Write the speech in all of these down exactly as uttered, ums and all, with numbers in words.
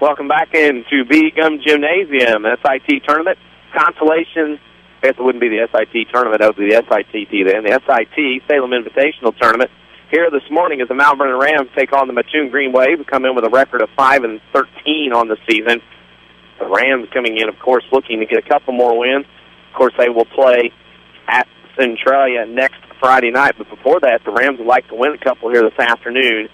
Welcome back into B E. Gum Gymnasium, S I T tournament. Consolation, I guess it wouldn't be the S I T tournament, that would be the S I T T then. The S I T, Salem Invitational Tournament. Here this morning is the Mount Vernon Rams take on the Mattoon Green Wave, who come in with a record of five and thirteen on the season. The Rams coming in, of course, looking to get a couple more wins. Of course, they will play at Centralia next Friday night. But before that, the Rams would like to win a couple here this afternoon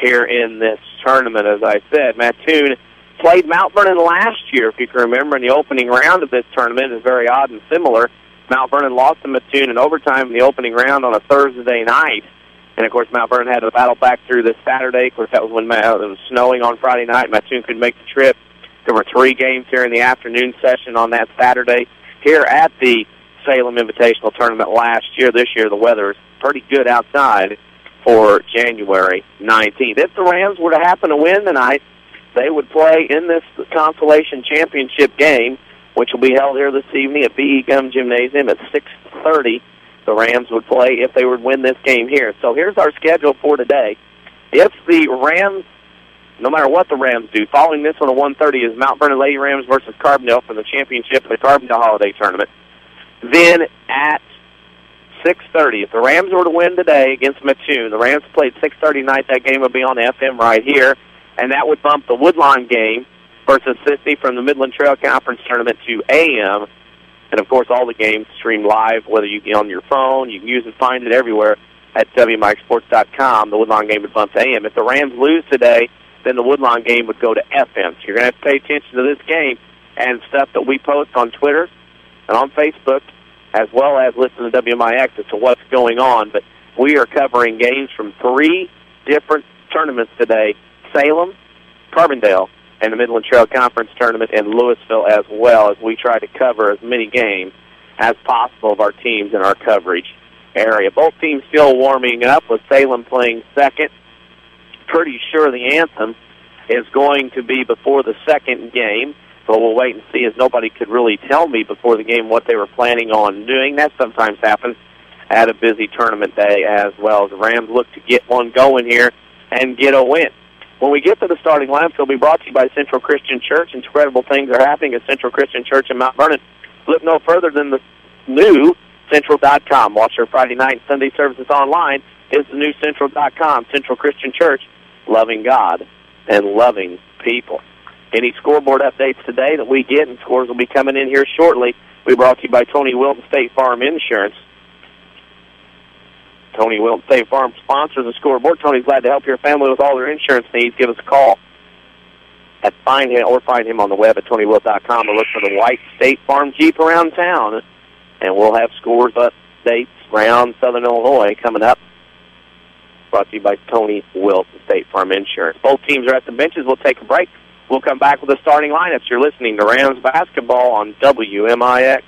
here in this tournament, as I said. Mattoon played Mount Vernon last year, if you can remember, in the opening round of this tournament. Is very odd and similar. Mount Vernon lost to Mattoon in overtime in the opening round on a Thursday night. And, of course, Mount Vernon had to battle back through this Saturday. Of course, that was when it was snowing on Friday night. Mattoon couldn't make the trip. There were three games here in the afternoon session on that Saturday here at the Salem Invitational Tournament last year. This year the weather is pretty good outside for January nineteenth. If the Rams were to happen to win tonight, they would play in this Consolation Championship game, which will be held here this evening at B E. Gum Gymnasium at six thirty. The Rams would play if they would win this game here. So here's our schedule for today. If the Rams... No matter what the Rams do, following this one at one thirty is Mount Vernon Lady Rams versus Carbondale for the championship of the Carbondale Holiday Tournament. Then at six thirty, if the Rams were to win today against Mattoon, the Rams played six thirty tonight. That game would be on F M right here, and that would bump the Woodlawn game versus Sissy from the Midland Trail Conference Tournament to A M. And, of course, all the games stream live, whether you get on your phone, you can use and find it everywhere at W M I X sports dot com. The Woodlawn game would bump to A M. If the Rams lose today, then the Woodlawn game would go to F M. So you're going to have to pay attention to this game and stuff that we post on Twitter and on Facebook, as well as listen to W M I X as to what's going on. But we are covering games from three different tournaments today, Salem, Carbondale, and the Midland Trail Conference Tournament in Louisville as well, as we try to cover as many games as possible of our teams in our coverage area. Both teams still warming up, with Salem playing second. Pretty sure the anthem is going to be before the second game, but we'll wait and see, as nobody could really tell me before the game what they were planning on doing. That sometimes happens at a busy tournament day as well. The Rams look to get one going here and get a win. When we get to the starting lineup, it'll be brought to you by Central Christian Church. Incredible things are happening at Central Christian Church in Mount Vernon. Look no further than the new Central dot com. Watch your Friday night and Sunday services online. It's the new Central dot com, Central Christian Church. Loving God and loving people. Any scoreboard updates today that we get, and scores will be coming in here shortly. We brought to you by Tony Wilton State Farm Insurance. Tony Wilton State Farm sponsors the scoreboard. Tony's glad to help your family with all their insurance needs. Give us a call at find him or find him on the web at Tony Wilton dot com, or look for the white State Farm Jeep around town, and we'll have scores updates around Southern Illinois coming up. Brought to you by Tony Wilton State Farm Insurance. Both teams are at the benches. We'll take a break. We'll come back with the starting lineups. You're listening to Rams Basketball on W M I X.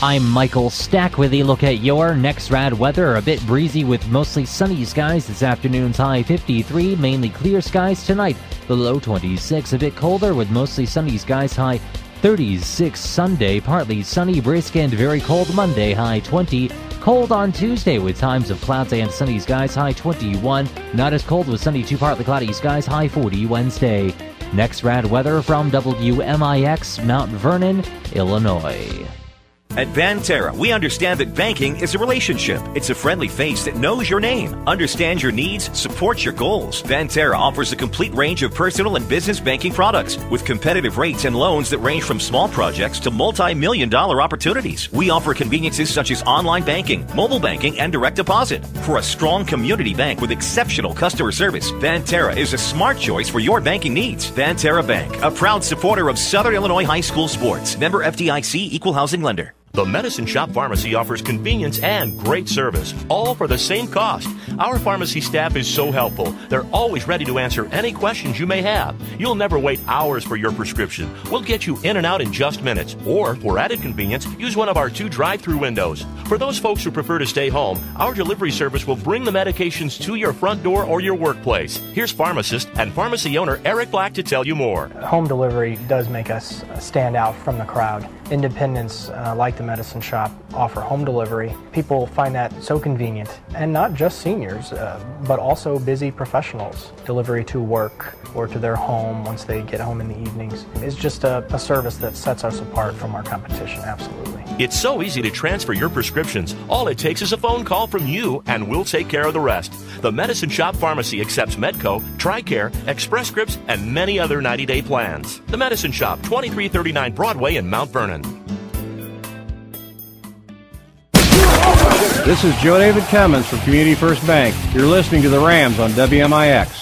I'm Michael Stack with a look at your next rad weather. A bit breezy with mostly sunny skies this afternoon's high fifty-three, mainly clear skies tonight. The low twenty-six, a bit colder with mostly sunny skies, high thirty-six Sunday, partly sunny, brisk, and very cold Monday, high twenty. Cold on Tuesday with times of clouds and sunny skies, high twenty-one. Not as cold with sunny to partly cloudy skies, high forty Wednesday. Next rad weather from W M I X, Mount Vernon, Illinois. At Banterra, we understand that banking is a relationship. It's a friendly face that knows your name, understands your needs, supports your goals. Banterra offers a complete range of personal and business banking products with competitive rates and loans that range from small projects to multi-million dollar opportunities. We offer conveniences such as online banking, mobile banking, and direct deposit. For a strong community bank with exceptional customer service, Banterra is a smart choice for your banking needs. Banterra Bank, a proud supporter of Southern Illinois high school sports. Member F D I C, Equal Housing Lender. The Medicine Shop Pharmacy offers convenience and great service, all for the same cost. Our pharmacy staff is so helpful. They're always ready to answer any questions you may have. You'll never wait hours for your prescription. We'll get you in and out in just minutes. Or, for added convenience, use one of our two drive-thru windows. For those folks who prefer to stay home, our delivery service will bring the medications to your front door or your workplace. Here's pharmacist and pharmacy owner Eric Black to tell you more. Home delivery does make us stand out from the crowd. independents uh, like the Medicine Shop offer home delivery. People find that so convenient, and not just seniors, uh, but also busy professionals. Delivery to work or to their home once they get home in the evenings is just a, a service that sets us apart from our competition, absolutely. It's so easy to transfer your prescriptions. All it takes is a phone call from you, and we'll take care of the rest. The Medicine Shop Pharmacy accepts Medco, TRICARE, Express Scripts, and many other ninety-day plans. The Medicine Shop, twenty-three thirty-nine Broadway in Mount Vernon. This is Joe David Cummins from Community First Bank. You're listening to the Rams on W M I X.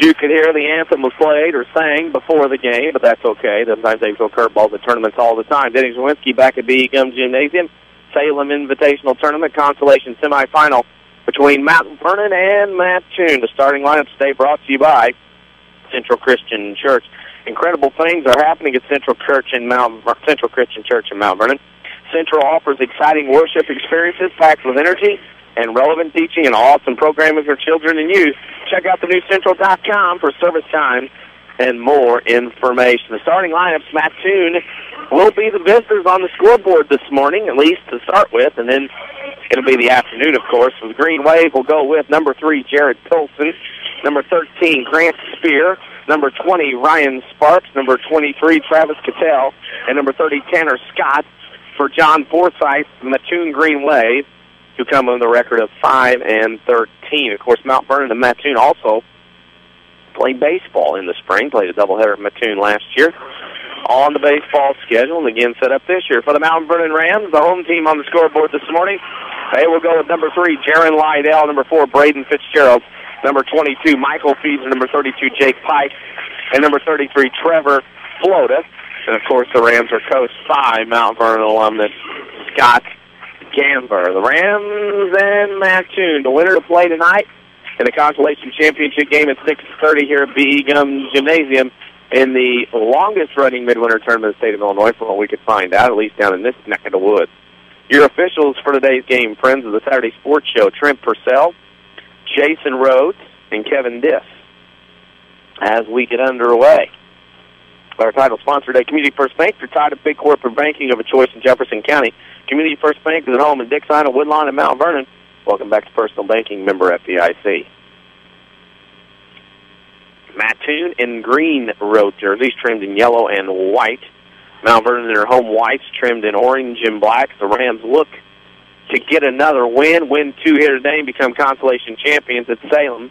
You could hear the anthem was played or sang before the game, but that's okay. Sometimes they throw curveballs at tournaments all the time. Denny Zwinski back at B E. Gum Gymnasium. Salem Invitational Tournament Consolation Semifinal between Mount Vernon and Mattoon. The starting lineups today brought to you by Central Christian Church. Incredible things are happening at Central Church in Mount Central Christian Church in Mount Vernon. Central offers exciting worship experiences packed with energy and relevant teaching and awesome programming for children and youth. Check out the new central dot com for service time and more information. The starting lineups, Mattoon will be the visitors on the scoreboard this morning, at least to start with, and then it'll be the afternoon, of course. With Green Wave, we'll go with number three, Jared Pilson, number thirteen, Grant Spear, number twenty, Ryan Sparks, number twenty-three, Travis Cattell, and number thirty, Tanner Scott. For John Forsyth, Mattoon Green Wave, who come on the record of five and thirteen. Of course, Mount Vernon and Mattoon also played baseball in the spring, played a doubleheader at Mattoon last year on the baseball schedule, and again set up this year. For the Mount Vernon Rams, the home team on the scoreboard this morning, they will go with number three, Jaron Lydell, number four, Braden Fitzgerald, number twenty-two, Michael Feeton, number thirty-two, Jake Pike, and number thirty-three, Trevor Flota. And, of course, the Rams are coached by Mount Vernon alumnus Scott Gamber. The Rams and Mattoon, the winner to play tonight in the Consolation Championship game at six thirty here at B E. Gum Gymnasium in the longest-running midwinter tournament in the state of Illinois, from what we could find out, at least down in this neck of the woods. Your officials for today's game, friends of the Saturday Sports Show, Trent Purcell, Jason Rhodes, and Kevin Diss. As we get underway, our title sponsor today, Community First Bank. If you're tired of big corporate banking of a choice in Jefferson County, Community First Bank is at home in Dixon, Woodlawn, and Mount Vernon. Welcome back to Personal Banking, member F D I C. Mattoon in green road jerseys, trimmed in yellow and white. Mount Vernon in their home whites, trimmed in orange and black. The Rams look to get another win, win two here today, and become consolation champions at Salem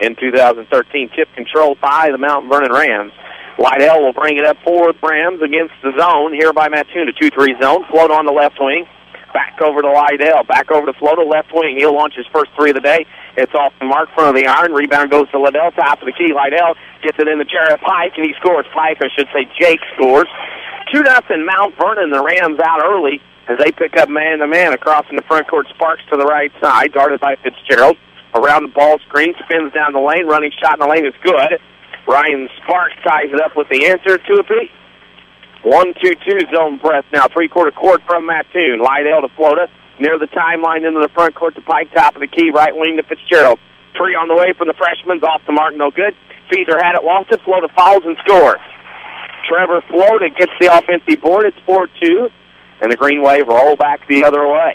in two thousand thirteen. Tip controlled by the Mount Vernon Rams. Lydell will bring it up for Rams against the zone here by Mattoon, a two three zone. Flota on the left wing. Back over to Lydell. Back over to Flota, left wing. He'll launch his first three of the day. It's off the mark, front of the iron. Rebound goes to Lydell, top of the key. Lydell gets it in the chair of Pike, and he scores. Pike, I should say Jake, scores. two nothing Mount Vernon, the Rams out early as they pick up man-to-man across in the front court. Sparks to the right side, guarded by Fitzgerald. Around the ball screen, spins down the lane. Running shot in the lane is good. Ryan Sparks ties it up with the answer, two apiece. one two two zone press now. Three-quarter court from Mattoon. Lydell to Flota. Near the timeline into the front court to Pike, top of the key. Right wing to Fitzgerald. Three on the way from the freshman's off the mark, no good. Feeder had it, lost it. Flota fouls and scores. Trevor Flota gets the offensive board. It's four two. And the Green Wave roll back the other way.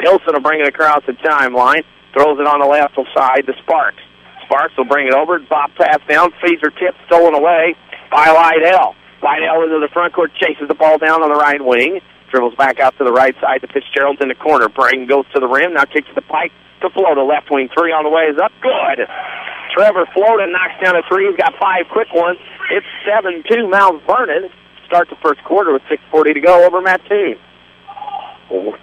Pilson will bring it across the timeline. Throws it on the left side to Sparks. Sparks will bring it over. Bob pass down. Feeder tip stolen away by Lydell. Lydell into the front court, chases the ball down on the right wing. Dribbles back out to the right side to Fitzgerald in the corner. Braden goes to the rim. Now kicks the Pike to Flota. Left wing three on the way is up. Good. Trevor Flota knocks down a three. He's got five quick ones. It's seven two Mount Vernon. Start the first quarter with six forty to go over Mattoon.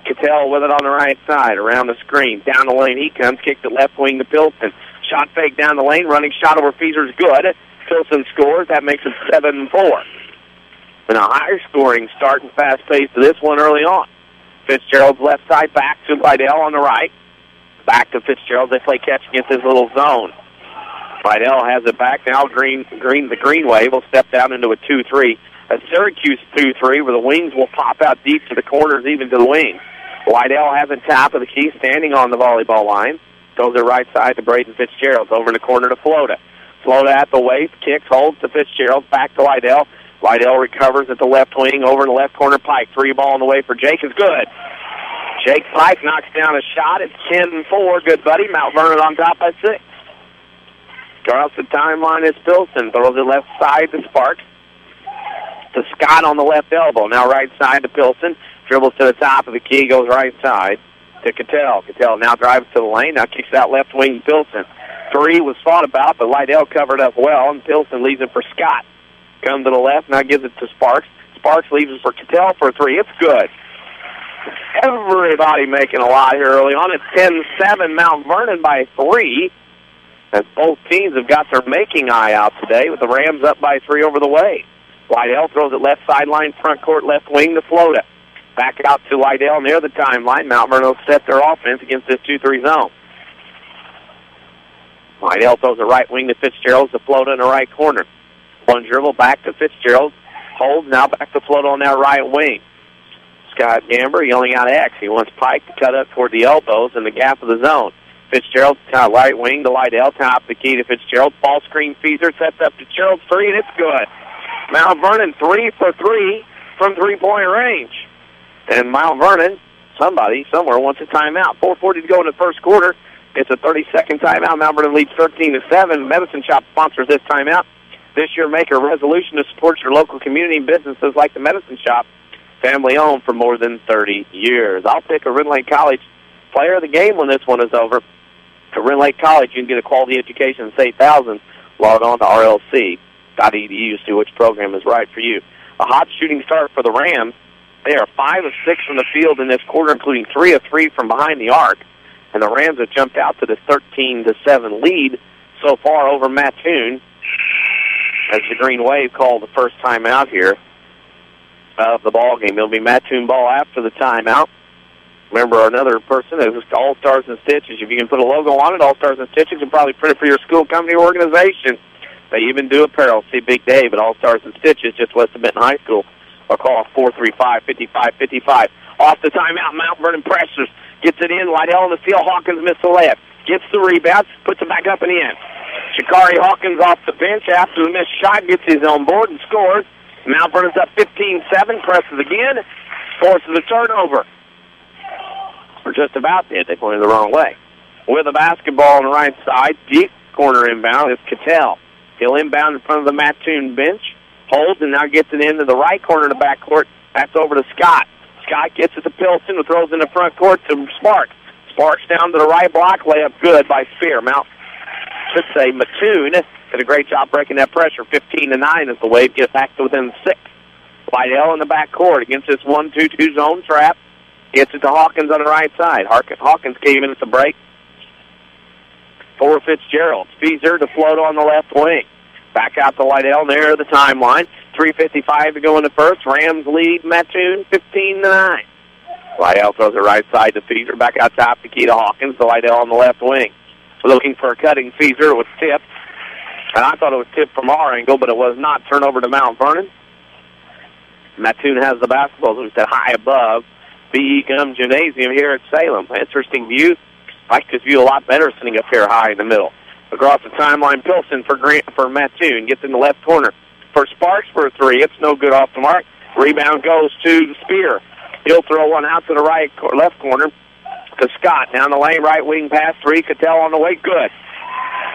Cattell with it on the right side. Around the screen. Down the lane he comes. Kicks the left wing to Pilson. Shot fake down the lane. Running shot over Feezer's good. Pilson scores. That makes it seven four. And a higher scoring start and fast pace to this one early on. Fitzgerald's left side back to Lydell on the right. Back to Fitzgerald. They play catch against his little zone. Fidel has it back now. Green, green, the Green Wave will step down into a two three. A Syracuse two three where the wings will pop out deep to the corners, even to the wings. Lydell has a top of the key, standing on the volleyball line. Goes to right side to Braden Fitzgerald. Over in the corner to Flota. Flota at the waist, kicks, holds to Fitzgerald, back to Lydell. Lydell recovers at the left wing, over in the left corner, Pike. Three ball on the way for Jake is good. Jake Pike knocks down a shot. It's ten four. Good buddy. Mount Vernon on top by six. Across the timeline is Pilson. Throws it left side to Sparks. To Scott on the left elbow. Now right side to Pilson. Dribbles to the top of the key, goes right side to Cattell. Cattell now drives to the lane, now kicks out left wing to Pilson. Three was fought about, but Lydell covered up well, and Pilson leaves it for Scott. Comes to the left, now gives it to Sparks. Sparks leaves it for Cattell for three. It's good. Everybody making a lot here early on. It's ten seven, Mount Vernon by three. As both teams have got their making eye out today, with the Rams up by three over the way. Lydell throws it left sideline, front court, left wing to Flota. Back out to Lydell near the timeline. Mount Vernon set their offense against this two three zone. Lydell throws a right wing to Fitzgerald, to Flota in the right corner. One dribble back to Fitzgerald. Holds, now back to Flota on that right wing. Scott Gamber yelling out X. He wants Pike to cut up toward the elbows in the gap of the zone. Fitzgerald, right wing to Lydell, top the key to Fitzgerald. Ball screen feeder, sets up to Gerald, three, and it's good. Mount Vernon three for three from three-point range. And Mount Vernon, somebody, somewhere, wants a timeout. four forty to go in the first quarter. It's a thirty-second timeout. Mount Vernon leads thirteen to seven. Medicine Shop sponsors this timeout. This year, make a resolution to support your local community businesses like the Medicine Shop, family-owned for more than thirty years. I'll pick a Rend Lake College player of the game when this one is over. To Rend Lake College, you can get a quality education and save thousands. Log on to R L C dot E D U to see which program is right for you. A hot shooting start for the Rams. They are five of six from the field in this quarter, including three of three from behind the arc. And the Rams have jumped out to this thirteen to seven lead so far over Mattoon, as the Green Wave called the first timeout here of the ball game. It'll be Mattoon ball after the timeout. Remember, another person is All Stars and Stitches. If you can put a logo on it, All Stars and Stitches, and probably print it for your school, company, or organization. They even do apparel. See Big Dave at All Stars and Stitches, just west of Benton High School. Or call four three five, five five five five. Off the timeout, Mount Vernon pressures. Gets it in, Lydell on the field. Hawkins missed the layup. Gets the rebound, puts it back up and in. Shikari Hawkins off the bench after the missed shot, gets his own board and scores. Mount Vernon's up fifteen seven, presses again, forces a turnover. Or just about did. They pointed the wrong way. With the basketball on the right side, deep corner inbound is Cattell. He'll inbound in front of the Mattoon bench. Holds and now gets it into the right corner of the backcourt. That's over to Scott. Scott gets it to Pilson, who throws in the front court to Sparks. Sparks down to the right block, layup good by Spear. Mount, should say Mattoon, did a great job breaking that pressure. fifteen to nine as the Wave gets back to within six. Lydell in the backcourt against this one two two zone trap. Gets it to Hawkins on the right side. Hawkins came in at the break for Fitzgerald. Speezer to float on the left wing. Back out to Lydell near the timeline. three fifty-five to go in the first. Rams lead Mattoon fifteen to nine. Lydell throws it right side to Feeser. Back out top to Keita Hawkins. To Lydell on the left wing. Looking for a cutting. Feeser was tipped. And I thought it was tipped from our angle, but it was not. Turnover to Mount Vernon. Mattoon has the basketball, as we said, high above B E. Gum Gymnasium here at Salem. Interesting view. I like this view a lot better sitting up here high in the middle. Across the timeline, Pilson for Grant, for Mattoon. Gets in the left corner. For Sparks for a three. It's no good off the mark. Rebound goes to Spear. He'll throw one out to the right left corner to Scott. Down the lane, right wing pass three. Cattell on the way. Good.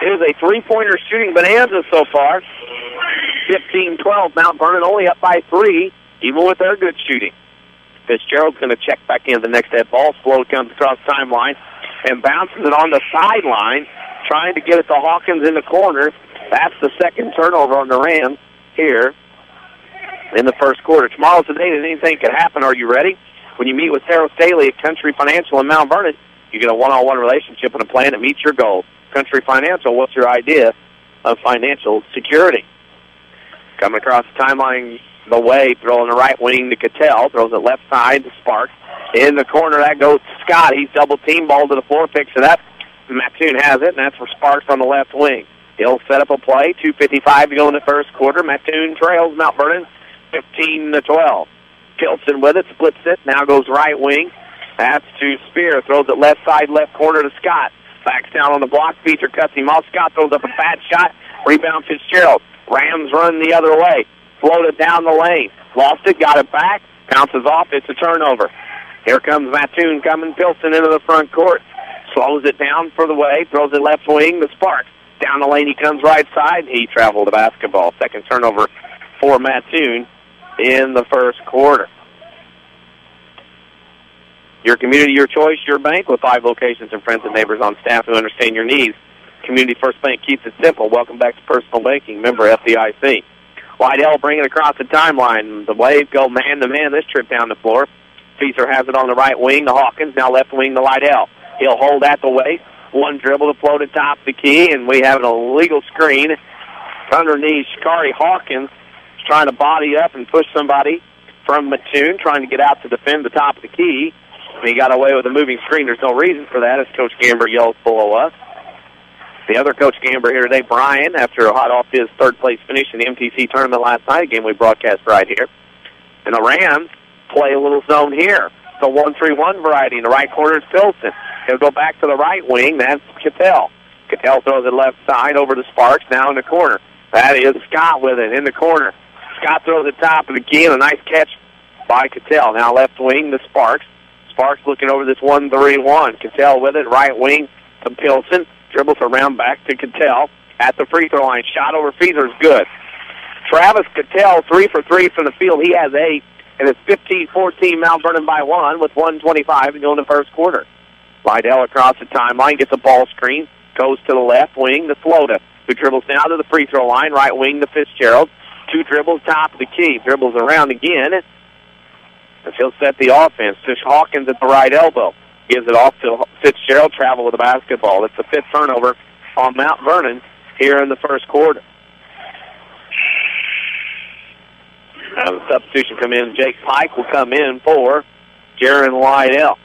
It is a three-pointer shooting bonanza so far. fifteen twelve. Mount Vernon only up by three, even with their good shooting. Fitzgerald's going to check back in the next that ball. Slow comes across the timeline and bounces it on the sideline, trying to get it to Hawkins in the corner. That's the second turnover on the Rams here in the first quarter. Tomorrow's the day that anything could happen. Are you ready? When you meet with Sarah Staley at Country Financial in Mount Vernon, you get a one-on-one relationship and a plan that meets your goal. Country Financial, what's your idea of financial security? Coming across the timeline, the way, throwing the right wing to Cattell, throws it left side to Sparks. In the corner, that goes to Scott. He's double-team ball to the floor, picks it up. Mattoon has it, and that's for Sparks on the left wing. He'll set up a play, two fifty-five to go in the first quarter. Mattoon trails Mount Vernon, fifteen to twelve. Pilson with it, splits it, now goes right wing. That's to Spear, throws it left side, left corner to Scott. Backs down on the block, Feature cuts him off. Scott throws up a fat shot, rebound Fitzgerald. Rams run the other way, floated down the lane. Lost it, got it back, bounces off, it's a turnover. Here comes Mattoon coming, Pilson into the front court. Slows it down for the way, throws it left wing to Sparks. Down the lane he comes right side, he traveled the basketball. Second turnover for Mattoon in the first quarter. Your community, your choice, your bank, with five locations and friends and neighbors on staff who understand your needs. Community First Bank keeps it simple. Welcome back to personal banking. Member F D I C. Lydell bringing it across the timeline. The Waves go man-to-man this trip down the floor. Feaser has it on the right wing to Hawkins, now left wing to Lydell. He'll hold at the waist. One dribble to float atop the key, and we have an illegal screen underneath. Shikari Hawkins is trying to body up and push somebody from Mattoon, trying to get out to defend the top of the key. He got away with a moving screen. There's no reason for that, as Coach Gamber yells below us. The other Coach Gamber here today, Brian, after hot off his third-place finish in the M T C tournament last night, a game we broadcast right here. And the Rams play a little zone here. The one three one variety in the right corner is Pilson. He'll go back to the right wing. That's Cattell. Cattell throws it left side over to Sparks, now in the corner. That is Scott with it in the corner. Scott throws it top of the key, and a nice catch by Cattell. Now left wing to Sparks. Sparks looking over this one three one. Cattell with it, right wing to Pilson. Dribbles around back to Cattell at the free throw line. Shot over Feeser is good. Travis Cattell, three for three from the field. He has eight, and it's fifteen fourteen Mount Vernon by one with one twenty-five to go in the first quarter. Lydell across the timeline, gets a ball screen, goes to the left wing to Flota, who dribbles now to the free throw line, right wing to Fitzgerald. Two dribbles, top of the key, dribbles around again, as he'll set the offense. Fish Hawkins at the right elbow. Gives it off to Fitzgerald, travel with the basketball. It's the fifth turnover on Mount Vernon here in the first quarter. Now the substitution come in. Jake Pike will come in for Jaron Lydell.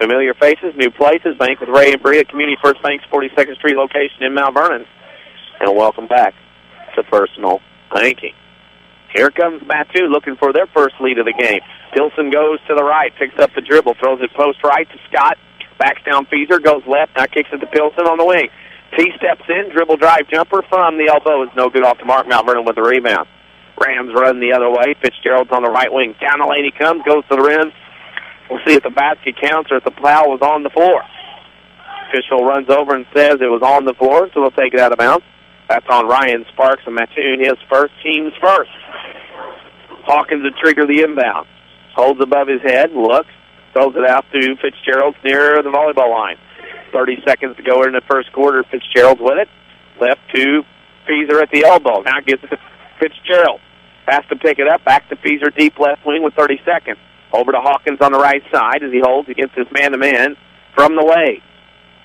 Familiar faces, new places. Bank with Ray and Bree at Community First Bank's forty-second Street location in Mount Vernon. And welcome back to personal banking. Here comes Mattoon looking for their first lead of the game. Pilson goes to the right, picks up the dribble, throws it post right to Scott. Backs down Feeser, goes left, now kicks it to Pilson on the wing. T steps in, dribble drive jumper from the elbow is no good off the mark. Mount Vernon with the rebound. Rams run the other way. Fitzgerald's on the right wing. Down the lane he comes, goes to the rim. We'll see if the basket counts or if the foul was on the floor. Official runs over and says it was on the floor, so we'll take it out of bounds. That's on Ryan Sparks and Mattoon, his first, team's first. Hawkins to trigger the inbound. Holds above his head, looks, throws it out to Fitzgerald near the volleyball line. thirty seconds to go in the first quarter. Fitzgerald with it. Left to Feeser at the elbow. Now gets it to Fitzgerald. Has to pick it up. Back to Feeser, deep left wing with thirty seconds. Over to Hawkins on the right side as he holds against his man-to-man from the way.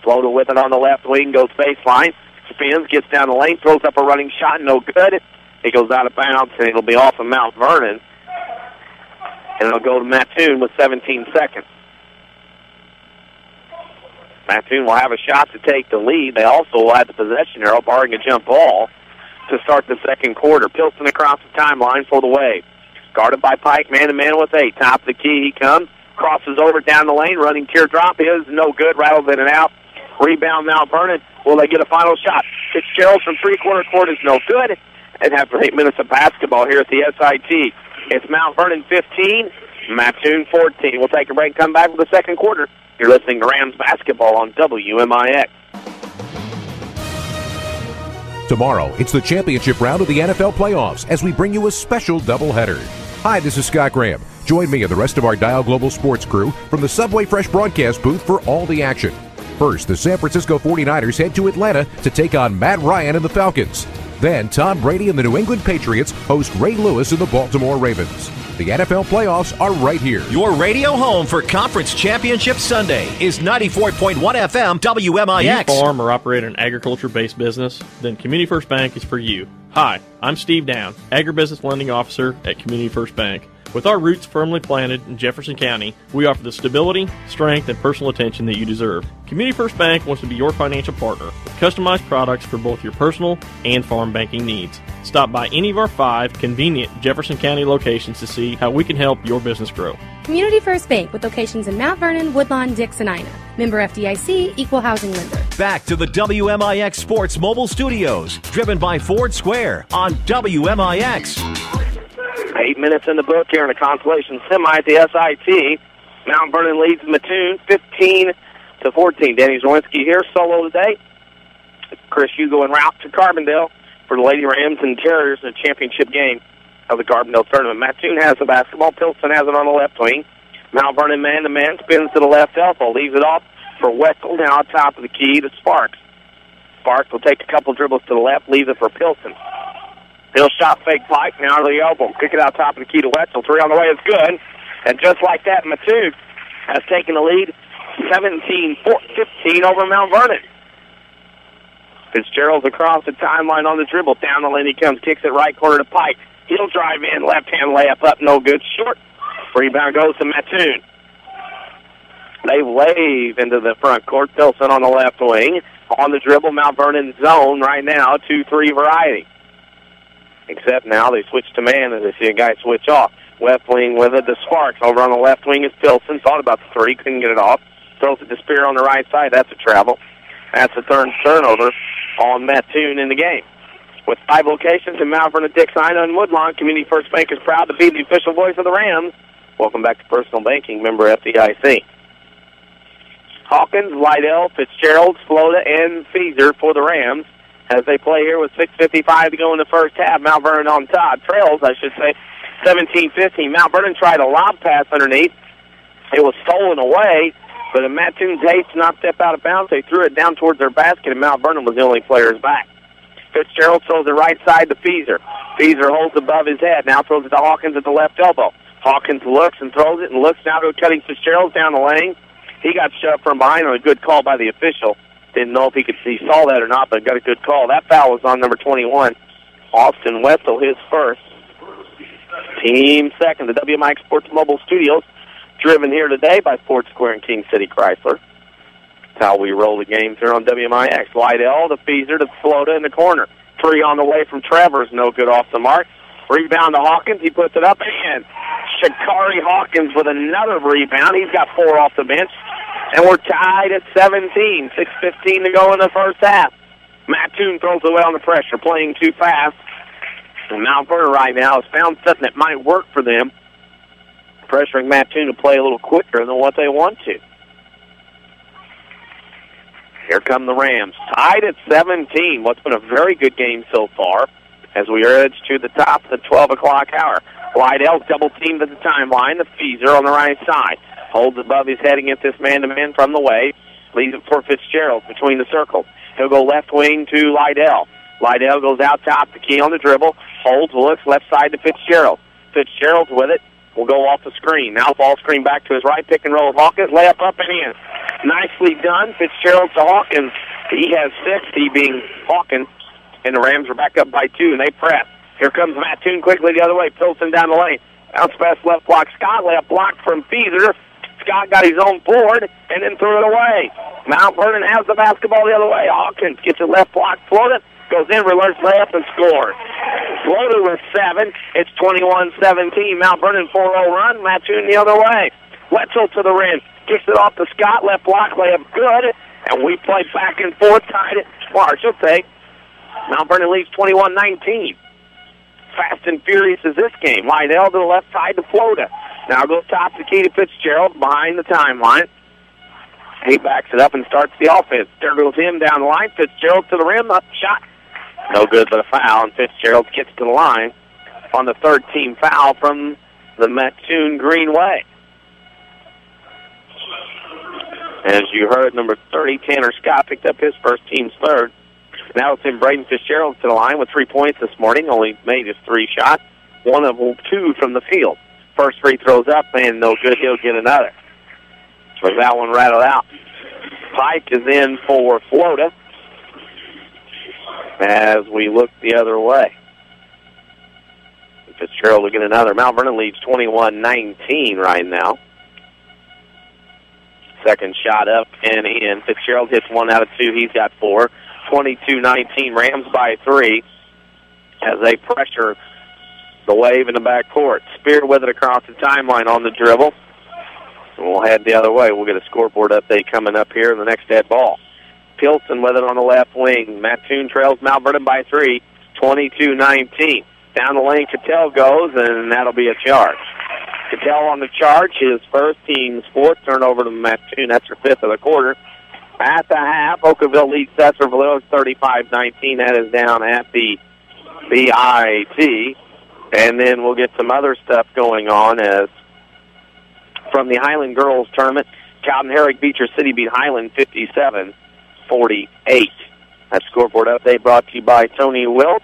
Flota with it on the left wing, goes baseline. Spins, gets down the lane, throws up a running shot, no good. It goes out of bounds, and it'll be off of Mount Vernon. And it'll go to Mattoon with seventeen seconds. Mattoon will have a shot to take the lead. They also will have the possession arrow, barring a jump ball, to start the second quarter. Pilson across the timeline for the Wave. Guarded by Pike, man-to-man with eight. Top of the key he comes, crosses over down the lane, running teardrop is no good, rattles in and out. Rebound Mount Vernon. Will they get a final shot? Fitzgerald from three-quarter court is no good. And after eight minutes of basketball here at the S I T, it's Mount Vernon fifteen, Mattoon fourteen. We'll take a break and come back with the second quarter. You're listening to Rams basketball on W M I X. Tomorrow, it's the championship round of the N F L playoffs as we bring you a special doubleheader. Hi, this is Scott Graham. Join me and the rest of our Dial Global Sports crew from the Subway Fresh broadcast booth for all the action. First, the San Francisco forty-niners head to Atlanta to take on Matt Ryan and the Falcons. Then, Tom Brady and the New England Patriots host Ray Lewis and the Baltimore Ravens. The N F L playoffs are right here. Your radio home for Conference Championship Sunday is ninety-four point one F M W M I X. If you farm or operate an agriculture-based business, then Community First Bank is for you. Hi, I'm Steve Down, Agribusiness Lending Officer at Community First Bank. With our roots firmly planted in Jefferson County, we offer the stability, strength, and personal attention that you deserve. Community First Bank wants to be your financial partner with customized products for both your personal and farm banking needs. Stop by any of our five convenient Jefferson County locations to see how we can help your business grow. Community First Bank, with locations in Mount Vernon, Woodlawn, Dixon, Ina. Member F D I C, equal housing lender. Back to the W M I X Sports Mobile Studios, driven by Ford Square on W M I X. Eight minutes in the book here in a consolation semi at the S I T. Mount Vernon leads Mattoon fifteen to fourteen. Danny Zielinski here, solo today. Chris Hugo en route to Carbondale for the Lady Rams and Terriers in the championship game of the Carbondale Tournament. Mattoon has the basketball. Pilson has it on the left wing. Mount Vernon man-to-man spins to the left elbow, leaves it off for Wetzel, now on top of the key to Sparks. Sparks will take a couple dribbles to the left, leaves it for Pilson. He'll shot fake Pike, now to the elbow. Kick it out top of the key to Wetzel. Three on the way is good. And just like that, Mattoon has taken the lead seventeen fifteen over Mount Vernon. Fitzgerald's across the timeline on the dribble. Down the lane he comes, kicks it right corner to Pike. He'll drive in, left-hand layup up, no good, short. Rebound goes to Mattoon. They wave into the front court. Pilson on the left wing. On the dribble, Mount Vernon zone right now, two three variety. Except now they switch to man as they see a guy switch off. Left wing with it to Sparks. Over on the left wing is Pilson. Thought about the three, couldn't get it off. Throws it to Spear on the right side. That's a travel. That's the third turnover on Mattoon in the game. With five locations in Mount Vernon, Dixon, Ina, and Woodlawn, Community First Bank is proud to be the official voice of the Rams. Welcome back to Personal Banking, member F D I C. Hawkins, Lydell, Fitzgerald, Flota, and Caesar for the Rams. As they play here with six fifty-five to go in the first half, Mount Vernon on top. Trails, I should say, seventeen fifteen. Mount Vernon tried a lob pass underneath. It was stolen away, but the Mattoon's haste did not step out of bounds. They threw it down towards their basket, and Mount Vernon was the only players back. Fitzgerald throws the right side to Feeser. Feeser holds above his head, now throws it to Hawkins at the left elbow. Hawkins looks and throws it and looks now to cutting Fitzgerald down the lane. He got shoved from behind on a good call by the official. Didn't know if he could see, saw that or not, but got a good call. That foul was on number twenty-one, Austin Wetzel, his first. Team second, the W M I X Sports Mobile Studios, driven here today by Ford Square and King City Chrysler. That's how we roll the games here on W M I X. Lydell, the Feeser, the Flota in the corner. Three on the way from Travers, no good off the mark. Rebound to Hawkins, he puts it up, and Shikari Hawkins with another rebound. He's got four off the bench. And we're tied at seventeen. six fifteen to go in the first half. Mattoon throws away on the pressure, playing too fast. And Mount Vernon right now has found something that might work for them, pressuring Mattoon to play a little quicker than what they want to. Here come the Rams, tied at seventeen. What's been a very good game so far as we urge to the top of the twelve o'clock hour. Lydell double-teamed at the timeline. The Feeser on the right side. Holds above his head against this man-to-man from the way. Leaves it for Fitzgerald between the circles. He'll go left wing to Lydell. Lydell goes out top, the key on the dribble. Holds, looks, left side to Fitzgerald. Fitzgerald's with it. Will go off the screen. Now ball screen back to his right, pick and roll with Hawkins. Layup up and in. Nicely done. Fitzgerald to Hawkins. He has six, he being Hawkins. And the Rams are back up by two, and they press. Here comes Mattoon quickly the other way. Pilson down the lane. Bounce pass left block. Scott left block from Feeser. Scott got his own board and then threw it away. Mount Vernon has the basketball the other way. Hawkins gets a left block, floated, goes in, reverse layup, and scores. Floated with seven. It's twenty-one seventeen. Mount Vernon four oh run. Mattoon the other way. Wetzel to the rim. Kicks it off to Scott. Left block layup, good. And we play back and forth, tied it. Well, I should say, Mount Vernon leads twenty-one nineteen. Fast and furious is this game. Lydell to the left side to Flota. Now goes top the key to Fitzgerald behind the timeline. He backs it up and starts the offense. There goes him down the line. Fitzgerald to the rim. Up shot. No good but a foul. And Fitzgerald gets to the line on the third team foul from the Mattoon Greenway. As you heard, number thirty, Tanner Scott, picked up his first, team's third. Now it's in Braden Fitzgerald to the line with three points this morning. Only made his three shots. One of two from the field. First free throw's up, and no good. He'll get another. But that one rattled out. Pike is in for Flota as we look the other way. Fitzgerald will get another. Mount Vernon leads twenty-one nineteen right now. Second shot up and in. Fitzgerald hits one out of two. He's got four. twenty-two nineteen, Rams by three as they pressure the Wave in the backcourt. Spear with it across the timeline on the dribble. And we'll head the other way. We'll get a scoreboard update coming up here in the next dead ball. Pilson with it on the left wing. Mattoon trails Mount Vernon by three, twenty-two nineteen. Down the lane, Cattell goes, and that'll be a charge. Cattell on the charge, his first team's fourth turnover to Mattoon. That's her fifth of the quarter. At the half, Oakville leads Cesar Valero thirty-five nineteen. That is down at the B I T. And then we'll get some other stuff going on as from the Highland Girls Tournament, Cowden Herrick Beecher City beat Highland fifty-seven forty-eight. That scoreboard update brought to you by Tony Wilt.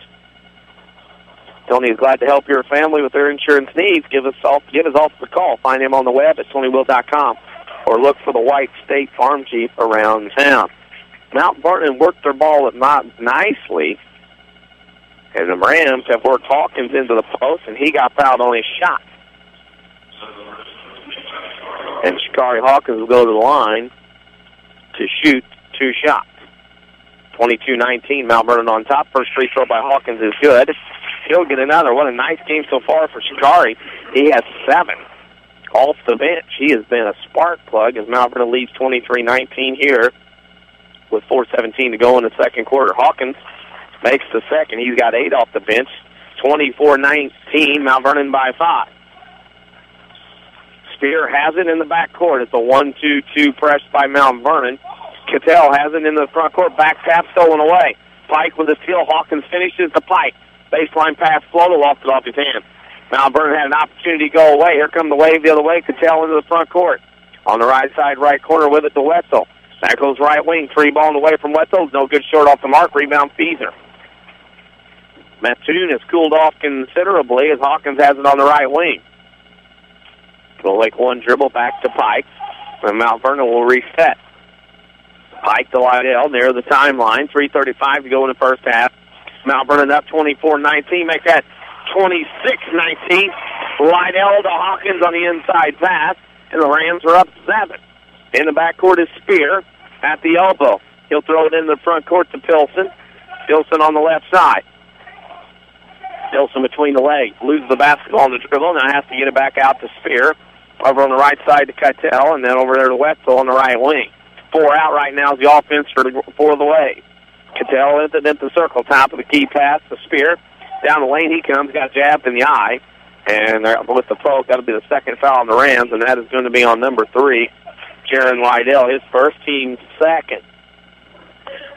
Tony is glad to help your family with their insurance needs. Give us all, give us all a call. Find him on the web at tony wilt dot com or look for the white State Farm Jeep around town. Mount Vernon worked their ball at Mott nicely, and the Rams have worked Hawkins into the post, and he got fouled on his shot. And Shikari Hawkins will go to the line to shoot two shots. twenty-two nineteen, Mount Vernon on top. First free throw by Hawkins is good. He'll get another. What a nice game so far for Shikari. He has seven off the bench. He has been a spark plug as Mount Vernon leads twenty-three nineteen here with four seventeen to go in the second quarter. Hawkins makes the second. He's got eight off the bench. twenty-four nineteen, Mount Vernon by five. Spear has it in the backcourt. It's a one two two press by Mount Vernon. Cattell has it in the front court. Back tap stolen away. Pike with a steal. Hawkins finishes the Pike. Baseline pass, Flota lost it off his hand. Mount Vernon had an opportunity to go away. Here come the Wave the other way. Cattell into the front court. On the right side, right corner with it to Wetzel. That goes right wing. Three ball away from Wetzel. No good, short off the mark. Rebound Feeser. Mattoon has cooled off considerably as Hawkins has it on the right wing. Will make one dribble back to Pike, and Mount Vernon will reset. Pike to Lydell near the timeline. three thirty-five to go in the first half. Mount Vernon up twenty-four nineteen. Make that twenty-six nineteen. Lydell to Hawkins on the inside pass, and the Rams are up seven. In the backcourt is Spear at the elbow. He'll throw it in the front court to Pilson. Pilson on the left side. Pilson between the legs. Loses the basketball on the dribble. Now has to get it back out to Spear. Over on the right side to Cattell, and then over there to Wetzel on the right wing. Four out right now is the offense for the, for the way. Cattell into the circle, top of the key pass to Spear. Down the lane he comes, got jabbed in the eye. And with the poke, that'll be the second foul on the Rams, and that is going to be on number three, Jaron Lydell, his first team second.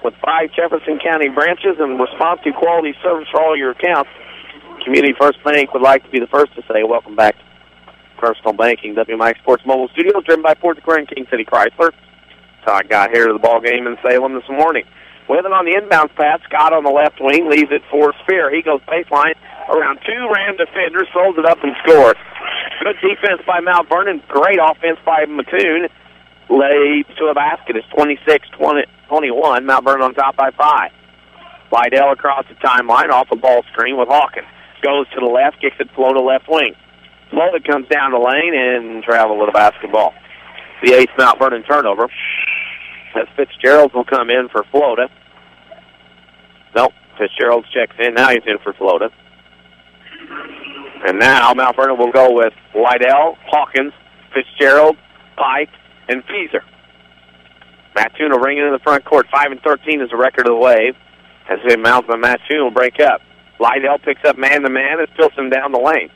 With five Jefferson County branches and responsive quality service for all your accounts, Community First Bank would like to be the first to say welcome back to Personal Banking. W M I X Sports Mobile Studios, driven by Ford Square and King City Chrysler. So I got here to the ball game in Salem this morning. With it on the inbounds pass, Scott on the left wing leaves it for Spear. He goes baseline around two Ram defenders, folds it up and scores. Good defense by Mount Vernon, great offense by Mattoon. Leads to a basket. It's twenty-six twenty-one. Mount Vernon on top by five. Lydell across the timeline off a ball screen with Hawkins. Goes to the left, kicks it Flota left wing. Flota comes down the lane and travel with a basketball. The eighth Mount Vernon turnover. As Fitzgerald will come in for Flota. Nope, Fitzgerald checks in. Now he's in for Flota. And now Mount Vernon will go with Lydell, Hawkins, Fitzgerald, Pike, and Feeser. Mattoon will ring it in the front court. five and thirteen is the record of the Wave. As they mount by Mattoon will break up. Lydell picks up man-to-man and Pilson down the lane.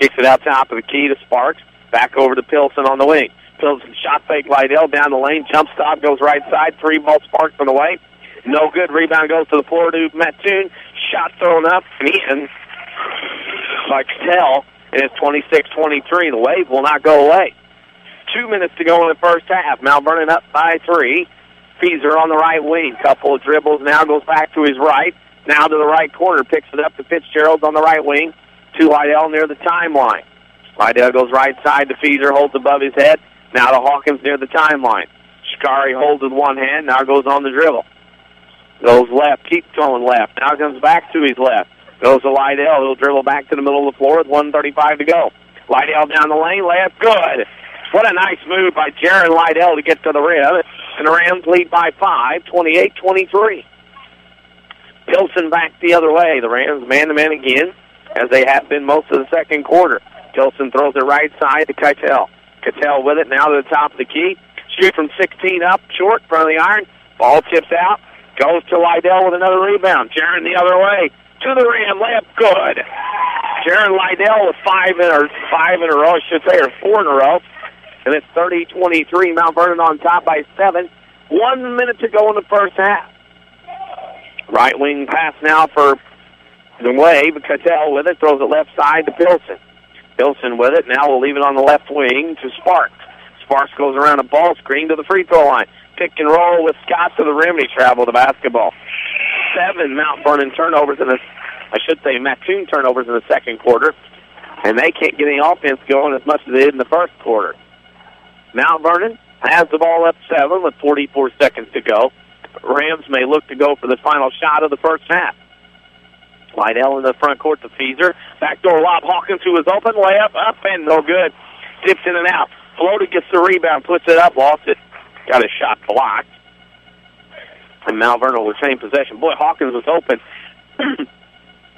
Kicks it out top of the key to Sparks. Back over to Pilson on the wing. Pilson shot fake Lydell down the lane. Jump stop goes right side. Three ball Sparks on the way. No good. Rebound goes to the floor to Mattoon. Shot thrown up and in by Cattell. And it's twenty-six twenty-three. The Wave will not go away. Two minutes to go in the first half. Mount Vernon up by three. Feeser on the right wing. Couple of dribbles. Now goes back to his right. Now to the right corner. Picks it up to Fitzgerald on the right wing. To Lydell near the timeline. Lydell goes right side to Feeser. Holds above his head. Now to Hawkins near the timeline. Shikari holds with one hand. Now goes on the dribble. Goes left. Keeps going left. Now comes back to his left. Goes to Lydell. He'll dribble back to the middle of the floor with one thirty-five to go. Lydell down the lane. Layup good. What a nice move by Jaron Lydell to get to the rim. And the Rams lead by five, twenty-eight twenty-three. Pilson back the other way. The Rams man-to-man again, as they have been most of the second quarter. Pilson throws it right side to Cattell. Cattell with it now to the top of the key. Shoot from sixteen up, short, front of the iron. Ball tips out. Goes to Lydell with another rebound. Jaron the other way. To the rim, layup good. Jaron Lydell with five in, or five in a row, I should say, or four in a row. And it's thirty twenty-three, Mount Vernon on top by seven. One minute to go in the first half. Right wing pass now for the Wave. Cattell with it, throws it left side to Pilson. Pilson with it, now we'll leave it on the left wing to Sparks. Sparks goes around a ball screen to the free throw line. Pick and roll with Scott to the rim, and he traveled the basketball. Seven Mount Vernon turnovers in the, I should say Mattoon turnovers in the second quarter, and they can't get any offense going as much as they did in the first quarter. Mount Vernon has the ball up seven with forty-four seconds to go. Rams may look to go for the final shot of the first half. Lydell in the front court to Feeser. Backdoor lob, Hawkins, who is open. Layup up and no good. Dips in and out. Flota gets the rebound, puts it up, lost it. Got his shot blocked. And Mount Vernon will retain possession. Boy, Hawkins was open.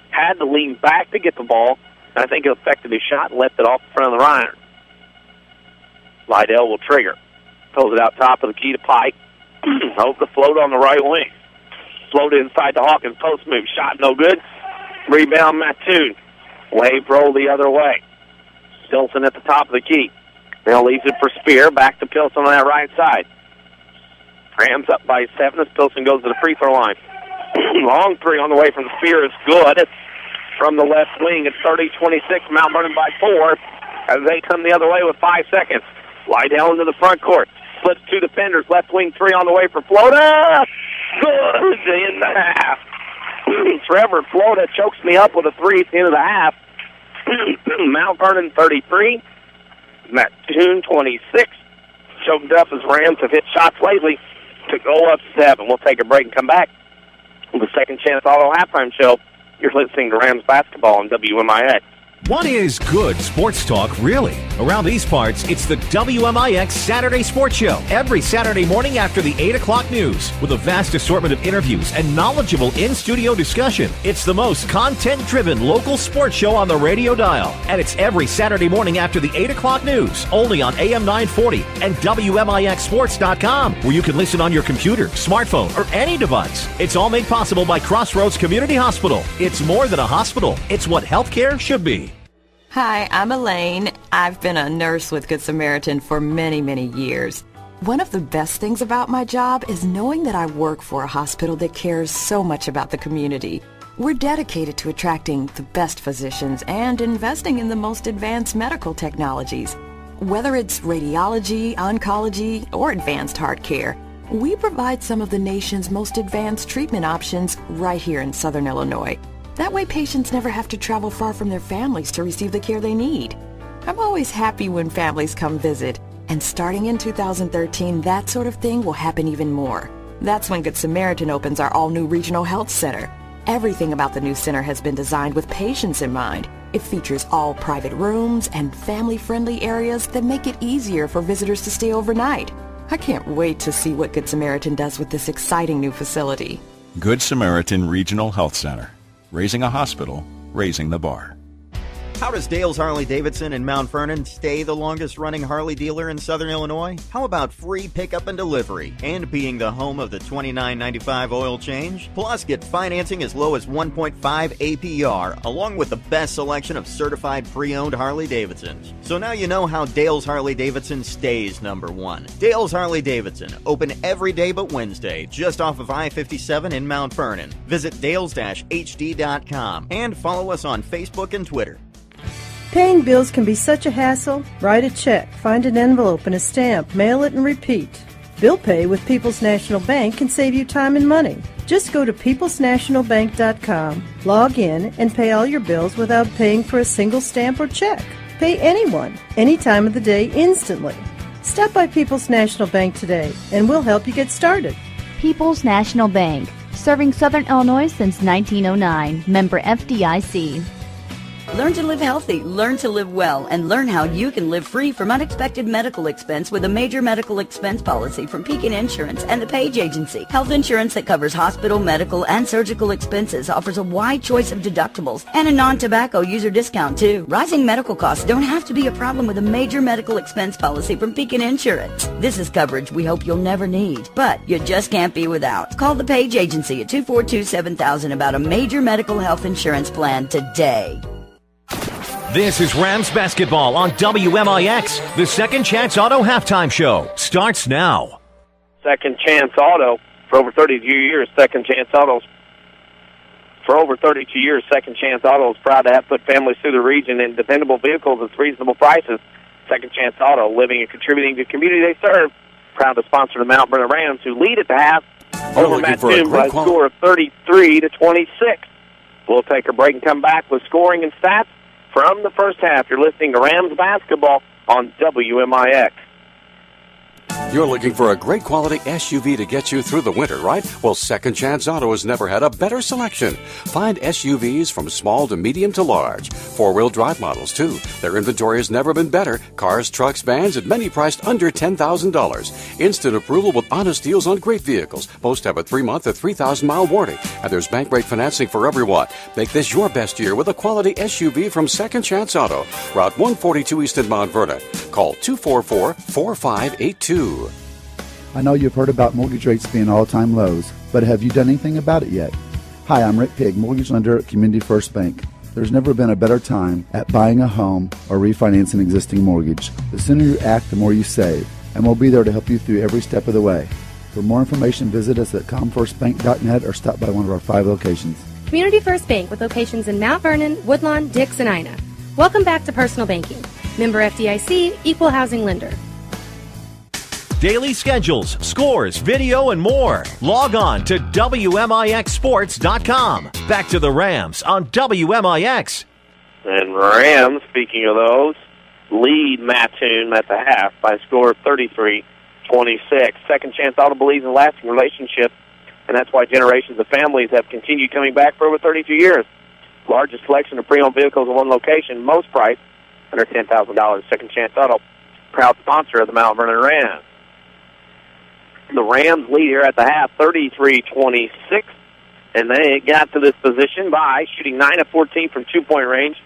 Had to lean back to get the ball. And I think it affected his shot and left it off the front of the iron. Lydell will trigger. Throws it out top of the key to Pike. Over the float on the right wing. Float inside the Hawkins post move. Shot no good. Rebound Mattoon. Wave roll the other way. Pilson at the top of the key. Now leaves it for Spear. Back to Pilson on that right side. Rams up by seven as Pilson goes to the free throw line. Long three on the way from Spear is good. It's from the left wing. It's thirty twenty-six. Mount Vernon by four as they come the other way with five seconds. Lydell into the front court. Flips two defenders. Left wing three on the way for Flota. Good in the half. Trevor Flota chokes me up with a three at the end of the half. Mount Vernon thirty-three. Mattoon twenty-six. Choked up as Rams have hit shots lately to go up seven. We'll take a break and come back on the Second Chance Auto Halftime Show. You're listening to Rams basketball on W M I X. What is good sports talk, really? Around these parts, it's the W M I X Saturday Sports Show, every Saturday morning after the eight o'clock news. With a vast assortment of interviews and knowledgeable in-studio discussion, it's the most content-driven local sports show on the radio dial. And it's every Saturday morning after the eight o'clock news, only on A M nine forty and W M I X sports dot com, where you can listen on your computer, smartphone, or any device. It's all made possible by Crossroads Community Hospital. It's more than a hospital. It's what healthcare should be. Hi, I'm Elaine. I've been a nurse with Good Samaritan for many, many years. One of the best things about my job is knowing that I work for a hospital that cares so much about the community. We're dedicated to attracting the best physicians and investing in the most advanced medical technologies. Whether it's radiology, oncology, or advanced heart care, we provide some of the nation's most advanced treatment options right here in Southern Illinois. That way patients never have to travel far from their families to receive the care they need. I'm always happy when families come visit, and starting in two thousand thirteen, that sort of thing will happen even more. That's when Good Samaritan opens our all-new Regional Health Center. Everything about the new center has been designed with patients in mind. It features all private rooms and family-friendly areas that make it easier for visitors to stay overnight. I can't wait to see what Good Samaritan does with this exciting new facility. Good Samaritan Regional Health Center. Raising a hospital, raising the bar. How does Dale's Harley-Davidson in Mount Vernon stay the longest-running Harley dealer in Southern Illinois? How about free pickup and delivery and being the home of the twenty-nine ninety-five oil change? Plus, get financing as low as one point five A P R, along with the best selection of certified pre-owned Harley-Davidsons. So now you know how Dale's Harley-Davidson stays number one. Dale's Harley-Davidson, open every day but Wednesday, just off of I fifty-seven in Mount Vernon. Visit dales dash h d dot com and follow us on Facebook and Twitter. Paying bills can be such a hassle. Write a check, find an envelope and a stamp, mail it and repeat. Bill Pay with People's National Bank can save you time and money. Just go to peoples national bank dot com, log in, and pay all your bills without paying for a single stamp or check. Pay anyone, any time of the day, instantly. Stop by People's National Bank today, and we'll help you get started. People's National Bank, serving Southern Illinois since nineteen oh nine. Member F D I C. Learn to live healthy, learn to live well, and learn how you can live free from unexpected medical expense with a major medical expense policy from Pekin Insurance and the Page Agency. Health insurance that covers hospital, medical, and surgical expenses offers a wide choice of deductibles and a non-tobacco user discount, too. Rising medical costs don't have to be a problem with a major medical expense policy from Pekin Insurance. This is coverage we hope you'll never need, but you just can't be without. Call the Page Agency at two four two, seven thousand about a major medical health insurance plan today. This is Rams Basketball on W M I X. The Second Chance Auto Halftime Show starts now. Second Chance Auto, for over thirty-two years, Second Chance Autos. For over thirty-two years, Second Chance Auto is proud to have put families through the region in dependable vehicles at reasonable prices. Second Chance Auto, living and contributing to the community they serve. Proud to sponsor the Mount Vernon Rams, who lead at the half oh, over Mattoon by a score of thirty-three to twenty-six. We'll take a break and come back with scoring and stats from the first half. You're listening to Rams Basketball on W M I X. You're looking for a great quality S U V to get you through the winter, right? Well, Second Chance Auto has never had a better selection. Find S U Vs from small to medium to large. Four-wheel drive models, too. Their inventory has never been better. Cars, trucks, vans, and many priced under ten thousand dollars. Instant approval with honest deals on great vehicles. Most have a three-month or three thousand mile warranty. And there's bank rate financing for everyone. Make this your best year with a quality S U V from Second Chance Auto. Route one forty-two East in Mount Vernon. Call two four four, four five eight two. I know you've heard about mortgage rates being all-time lows, but have you done anything about it yet? Hi, I'm Rick Pigg, mortgage lender at Community First Bank. There's never been a better time at buying a home or refinancing an existing mortgage. The sooner you act, the more you save, and we'll be there to help you through every step of the way. For more information, visit us at com first bank dot net or stop by one of our five locations. Community First Bank, with locations in Mount Vernon, Woodlawn, Dixon, and Ina. Welcome back to Personal Banking. Member F D I C, Equal Housing Lender. Daily schedules, scores, video, and more. Log on to W M I X sports dot com. Back to the Rams on W M I X. And Rams, speaking of those, lead Mattoon at the half by a score of thirty-three twenty-six. Second Chance Auto believes in lasting relationships, and that's why generations of families have continued coming back for over thirty-two years. Largest selection of pre-owned vehicles in one location, most priced under ten thousand dollars. Second Chance Auto, proud sponsor of the Mount Vernon Rams. The Rams lead here at the half, thirty-three twenty-six, and they got to this position by shooting nine of fourteen from two-point range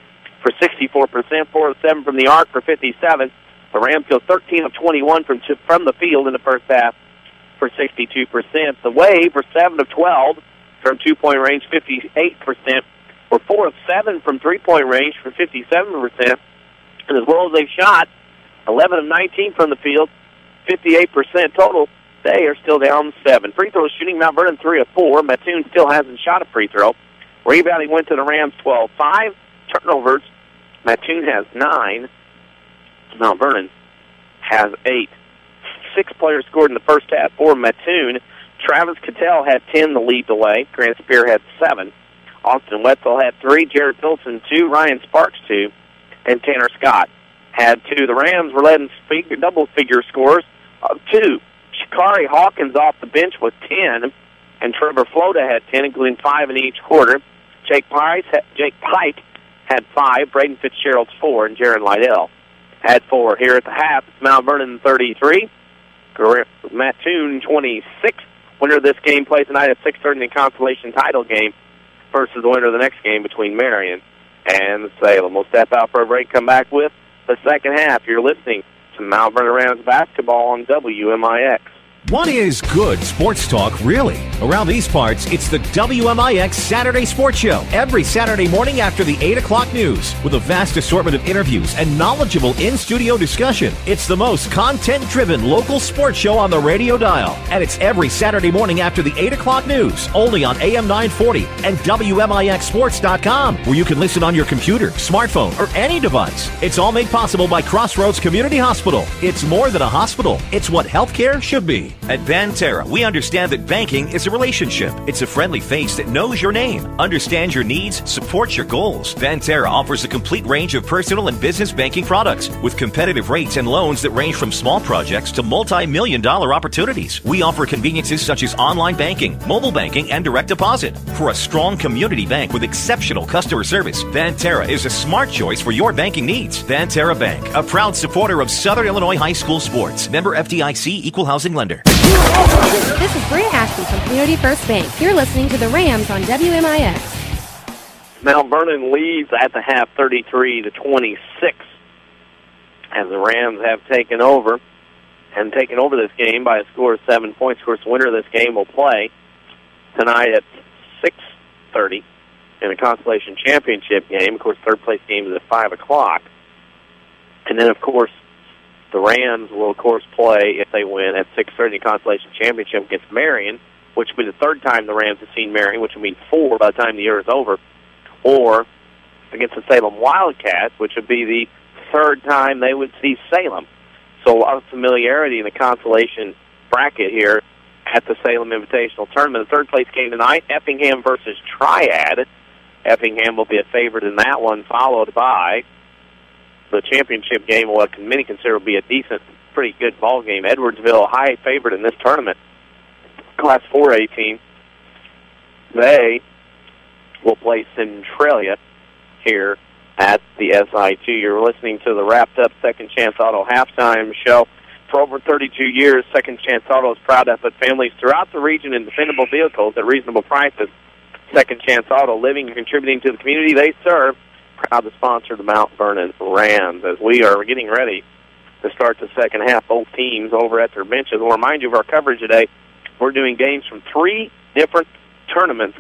for sixty-four percent, four of seven from the arc for fifty-seven. The Rams go thirteen of twenty-one from two, from the field in the first half for sixty-two percent. The Wave for seven of twelve from two-point range, fifty-eight percent, or four of seven from three-point range for fifty-seven percent, and as well as they've shot eleven of nineteen from the field, fifty-eight percent total. They are still down seven. Free throw shooting, Mount Vernon three of four. Mattoon still hasn't shot a free throw. Rebounding went to the Rams twelve five. Turnovers, Mattoon has nine. Mount Vernon has eight. Six players scored in the first half for Mattoon. Travis Cattell had ten to lead the way. Grant Spear had seven. Austin Wetzel had three. Jared Pilson, two. Ryan Sparks, two. And Tanner Scott had two. The Rams were led in figure, double-figure scores of two. Shikari Hawkins off the bench with ten, and Trevor Flota had ten, including five in each quarter. Jake Pike, Jake Pike had five, Braden Fitzgerald four, and Jaron Lydell had four. Here at the half, it's Mount Vernon thirty-three, Mattoon twenty-six. Winner of this game plays tonight at six thirty in the consolation title game versus the winner of the next game between Marion and Salem. We'll step out for a break, come back with the second half. You're listening to Mount Vernon Rams Basketball on W M I X. What is good sports talk, really? Around these parts, it's the W M I X Saturday Sports Show, every Saturday morning after the eight o'clock news, with a vast assortment of interviews and knowledgeable in-studio discussion. It's the most content-driven local sports show on the radio dial, and it's every Saturday morning after the eight o'clock news, only on A M nine forty and W M I X sports dot com, where you can listen on your computer, smartphone, or any device. It's all made possible by Crossroads Community Hospital. It's more than a hospital. It's what healthcare should be. At Banterra, we understand that banking is a relationship. It's a friendly face that knows your name, understands your needs, supports your goals. Banterra offers a complete range of personal and business banking products with competitive rates and loans that range from small projects to multi-million dollar opportunities. We offer conveniences such as online banking, mobile banking, and direct deposit. For a strong community bank with exceptional customer service, Banterra is a smart choice for your banking needs. Banterra Bank, a proud supporter of Southern Illinois high school sports. Member F D I C, Equal Housing Lender. This is Bree Ashby from Community First Bank. You're listening to the Rams on W M I X. Mount Vernon leads at the half, thirty-three to twenty-six, as the Rams have taken over and taken over this game by a score of seven points. Of course, the winner of this game will play tonight at six thirty in a consolation championship game. Of course, third place game is at five o'clock, and then of course the Rams will, of course, play, if they win, at six thirty in the Consolation Championship against Marion, which will be the third time the Rams have seen Marion, which will mean four by the time the year is over, or against the Salem Wildcats, which would be the third time they would see Salem. So a lot of familiarity in the consolation bracket here at the Salem Invitational Tournament. The third-place game tonight, Effingham versus Triad. Effingham will be a favorite in that one, followed by the championship game, what many consider will be a decent, pretty good ball game. Edwardsville, high favorite in this tournament, Class four A team. They will play Centralia here at the S I T. You're listening to the wrapped-up Second Chance Auto Halftime Show. For over thirty-two years, Second Chance Auto is proud to put families throughout the region in dependable vehicles at reasonable prices. Second Chance Auto, living and contributing to the community they serve. Proud to sponsor the Mount Vernon Rams as we are getting ready to start the second half. Both teams over at their benches. We'll remind you of our coverage today. We're doing games from three different tournaments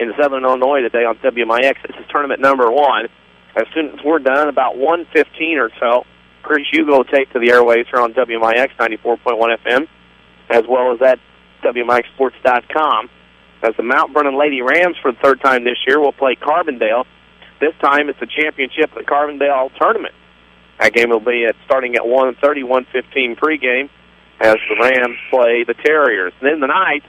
in Southern Illinois today on W M I X. This is tournament number one. As soon as we're done, about one fifteen or so, Chris Hugo will take to the airwaves here on W M I X ninety-four point one F M, as well as at W M I X sports dot com. As the Mount Vernon Lady Rams, for the third time this year, will play Carbondale. This time it's the championship of the Carbondale Tournament. That game will be at starting at one thirty, one fifteen pregame as the Rams play the Terriers. And then tonight,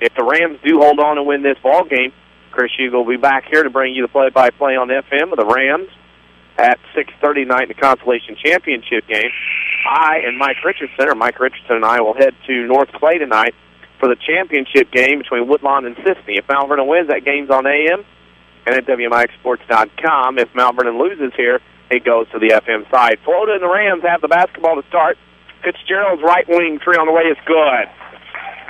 if the Rams do hold on and win this ball game, Chris Hugo will be back here to bring you the play-by-play on F M of the Rams at six thirty tonight in the Consolation Championship game. I and Mike Richardson, or Mike Richardson and I, will head to North Clay tonight for the championship game between Woodlawn and Sisney. If Mount Vernon wins, that game's on A M and at W M I X sports dot com. If Mount Vernon loses here, it goes to the F M side. Flota and the Rams have the basketball to start. Fitzgerald's right wing three on the way is good.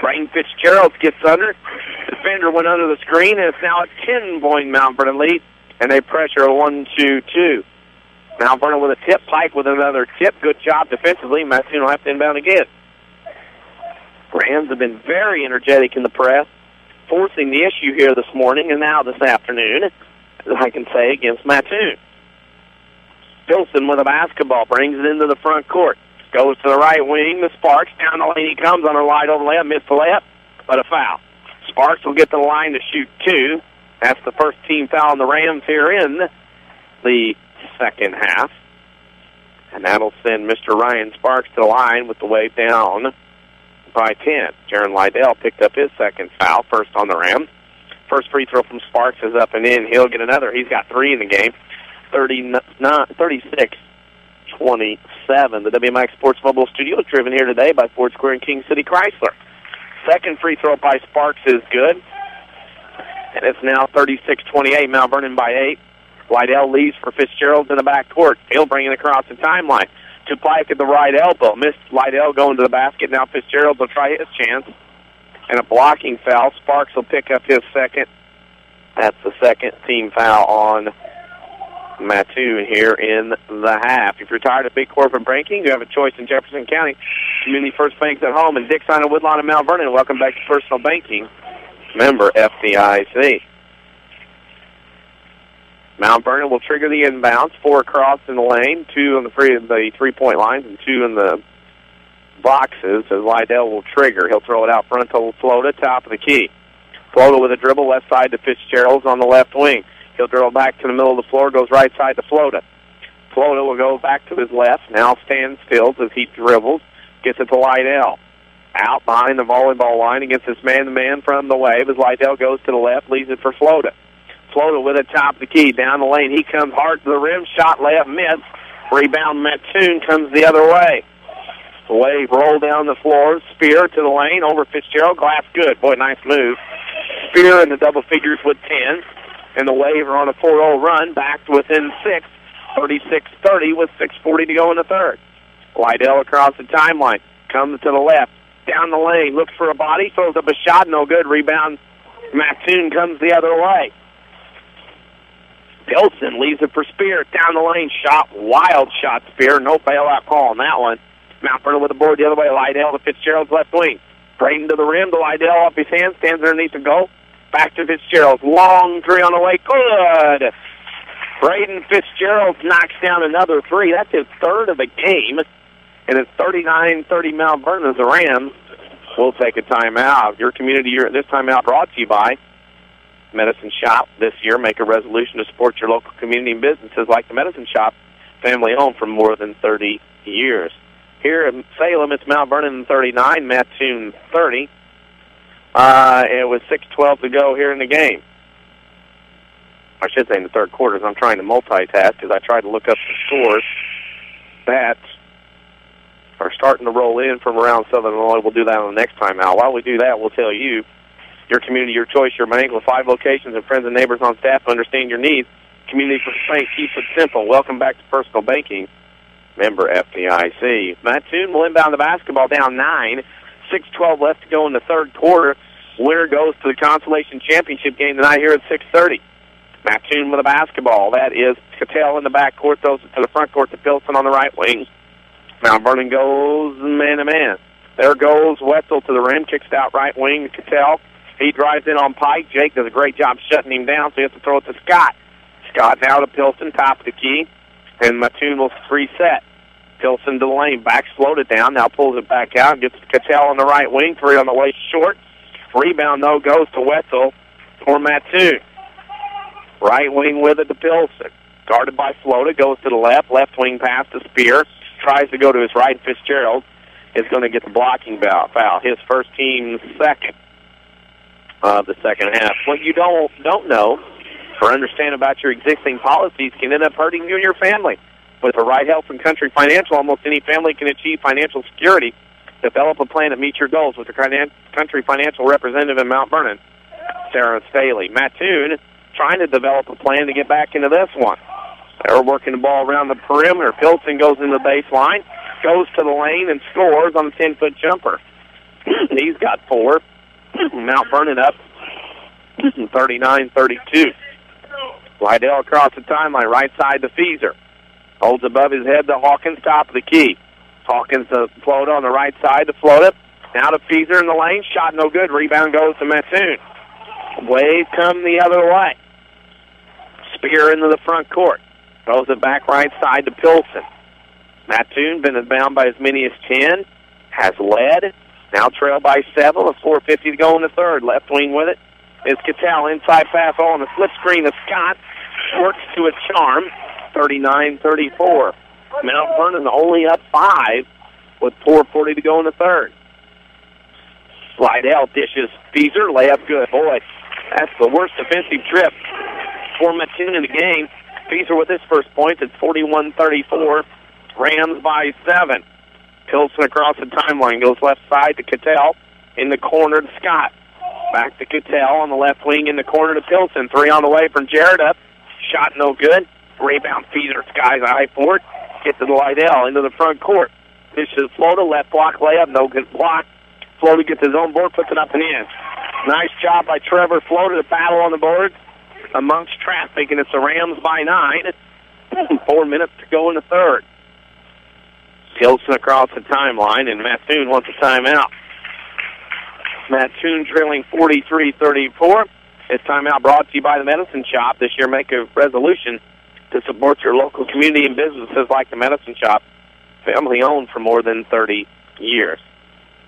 Braden Fitzgerald gets under. Defender went under the screen, and it's now a ten-point Mount Vernon lead, and they pressure a one two two. Mount Vernon with a tip, Pike with another tip. Good job defensively. Mattoon will have to inbound again. Rams have been very energetic in the press, forcing the issue here this morning and now this afternoon, as I can say, against Mattoon. Pilson with a basketball, brings it into the front court, goes to the right wing, the Sparks, down the lane he comes on a wide open layup, missed the layup, but a foul. Sparks will get to the line to shoot two. That's the first team foul on the Rams here in the second half. And that'll send Mister Ryan Sparks to the line with the way down by ten. Jaron Lydell picked up his second foul, first on the Rams. First free throw from Sparks is up and in. He'll get another. He's got three in the game. thirty-nine, thirty-six twenty-seven. The W M I X Sports Mobile Studio is driven here today by Ford Square and King City Chrysler. Second free throw by Sparks is good. And it's now thirty-six twenty-eight. Mount Vernon by eight. Lydell leaves for Fitzgerald in the backcourt. He'll bring it across the timeline to Pike at the right elbow. Missed Lydell going to the basket. Now Fitzgerald will try his chance. And a blocking foul. Sparks will pick up his second. That's the second team foul on Mattoon here in the half. If you're tired of big corporate banking, you have a choice in Jefferson County. Community First Bank's at home in Dixon and Woodlawn and Mount Vernon. Welcome back to Personal Banking. Member F D I C. Mount Vernon will trigger the inbounds, four across in the lane, two on the three, the three-point lines, and two in the boxes, as Lydell will trigger. He'll throw it out front to Flota, top of the key. Flota with a dribble, left side to Fitzgerald's on the left wing. He'll dribble back to the middle of the floor, goes right side to Flota. Flota will go back to his left, now stands still as he dribbles, gets it to Lydell. out behind the volleyball line against this man-to-man from the Wave as Lydell goes to the left, leaves it for Flota. Flota with it top of the key, down the lane. He comes hard to the rim, shot left, missed. Rebound Mattoon comes the other way. The Wave roll down the floor, Spear to the lane, over Fitzgerald, glass good. Boy, nice move. Spear in the double figures with ten, and the Wave are on a four oh run, back within six, thirty-six thirty with six forty to go in the third. Lydell across the timeline, comes to the left, down the lane, looks for a body, throws up a shot, no good, rebound. Mattoon comes the other way. Pilson leaves it for Spear, down the lane, shot, wild shot, Spear, no bailout call on that one. Mount Vernon with the board the other way, Lydell to Fitzgerald's left wing. Braden to the rim, to Lydell off his hand, stands underneath the goal. Back to Fitzgerald, long three on the way, good! Braden Fitzgerald knocks down another three. That's his third of the game. And it's thirty-nine thirty Mount Vernon as the Rams. We'll take a timeout. Your community, your, this timeout brought to you by Medicine Shop. This year, make a resolution to support your local community and businesses like the Medicine Shop, family owned for more than thirty years. Here in Salem, it's Mount Vernon thirty-nine, Mattoon thirty. Uh, it was six twelve to go here in the game. I should say in the third quarter, as I'm trying to multitask because I tried to look up the scores that are starting to roll in from around Southern Illinois. We'll do that on the next time out. While we do that, we'll tell you, your community, your choice, your bank with five locations and friends and neighbors on staff who understand your needs. Community First Bank keeps it simple. Welcome back to personal banking. Member F D I C. Mattoon will inbound the basketball down nine. six twelve left to go in the third quarter. Winner goes to the Consolation Championship game tonight here at six thirty. Mattoon with a basketball. That is Cattell in the backcourt, throws it to the front court to Pilson on the right wing. Mount Vernon goes man-to-man. There goes Wetzel to the rim, kicks out right wing to Cattell. He drives in on Pike. Jake does a great job shutting him down, so he has to throw it to Scott. Scott now to Pilson, top of the key, and Mattoon will reset. Pilson to the lane, back slowed it down, now pulls it back out, gets Cattell on the right wing, three on the way, short. Rebound, though, goes to Wetzel for Mattoon. Right wing with it to Pilson. Guarded by Flota, goes to the left. Left wing pass to Spear. Tries to go to his right. Fitzgerald is going to get the blocking foul. His first team second of the second half. What you don't don't know or understand about your existing policies can end up hurting you and your family. With the right health and Country Financial, almost any family can achieve financial security. Develop a plan to meet your goals with the Country Financial representative in Mount Vernon, Sarah Staley. Mattoon trying to develop a plan to get back into this one. They're working the ball around the perimeter. Pilson goes into the baseline, goes to the lane, and scores on a ten-foot jumper. He's got four. Mount Vernon up thirty-nine thirty-two. Lydell across the timeline, right side to Feeser. Holds above his head to Hawkins, top of the key. Hawkins to Flota on the right side to Flota. Now to Feeser in the lane. Shot no good. Rebound goes to Mattoon. Wave come the other way. Spear into the front court. Throws it back right side to Pilson. Mattoon, been bound by as many as ten, has led. Now trailed by seven with four fifty to go in the third. Left wing with it is Cattell. Inside pass on the slip screen to Scott. Works to a charm. thirty-nine thirty-four. Mount Vernon only up five with four forty to go in the third. Lydell dishes Feeser. Layup good. Boy, that's the worst defensive trip for Mattoon in the game. Feeser with his first point. It's forty-one thirty-four. Rams by seven. Pilson across the timeline. Goes left side to Cattell. In the corner to Scott. Back to Cattell on the left wing. In the corner to Pilson. Three on the way from Jared up. Shot no good. Rebound Feeser. Skies high for it. Gets to the Lydell. Into the front court. This is Flota. Left block layup. No good block. Flota gets his own board. Puts it up and in. Nice job by Trevor Flota to battle on the board amongst traffic, and it's the Rams by nine. Four minutes to go in the third. Pilson across the timeline, and Mattoon wants a timeout. Mattoon trailing forty-three thirty-four. This timeout brought to you by the Medicine Shop. This year, make a resolution to support your local community and businesses like the Medicine Shop, family-owned for more than thirty years.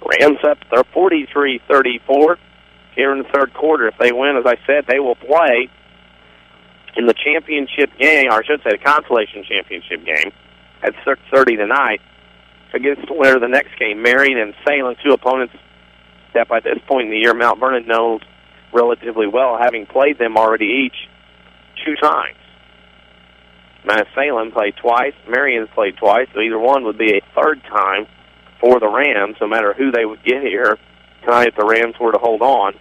Rams up, they're forty-three thirty-four here in the third quarter. If they win, as I said, they will play in the championship game, or I should say the consolation championship game, at six thirty tonight against the winner of the next game, Marion and Salem, two opponents that by this point in the year Mount Vernon knows relatively well, having played them already each two times. Now, Salem played twice, Marion's played twice, so either one would be a third time for the Rams, no matter who they would get here tonight if the Rams were to hold on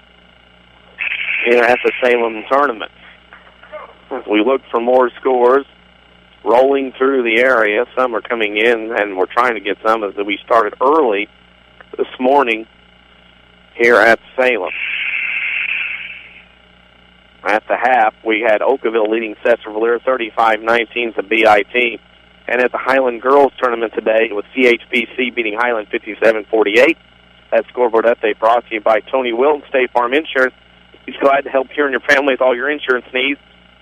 at the Salem tournament. As we look for more scores rolling through the area, some are coming in, and we're trying to get some as we started early this morning here at Salem. At the half, we had Oakville leading Cesar Valera thirty-five nineteen to B I T. And at the Highland Girls Tournament today, with C H B C beating Highland fifty-seven forty-eight. That scoreboard update brought to you by Tony Wilton, State Farm Insurance. He's glad to help you and your family with all your insurance needs.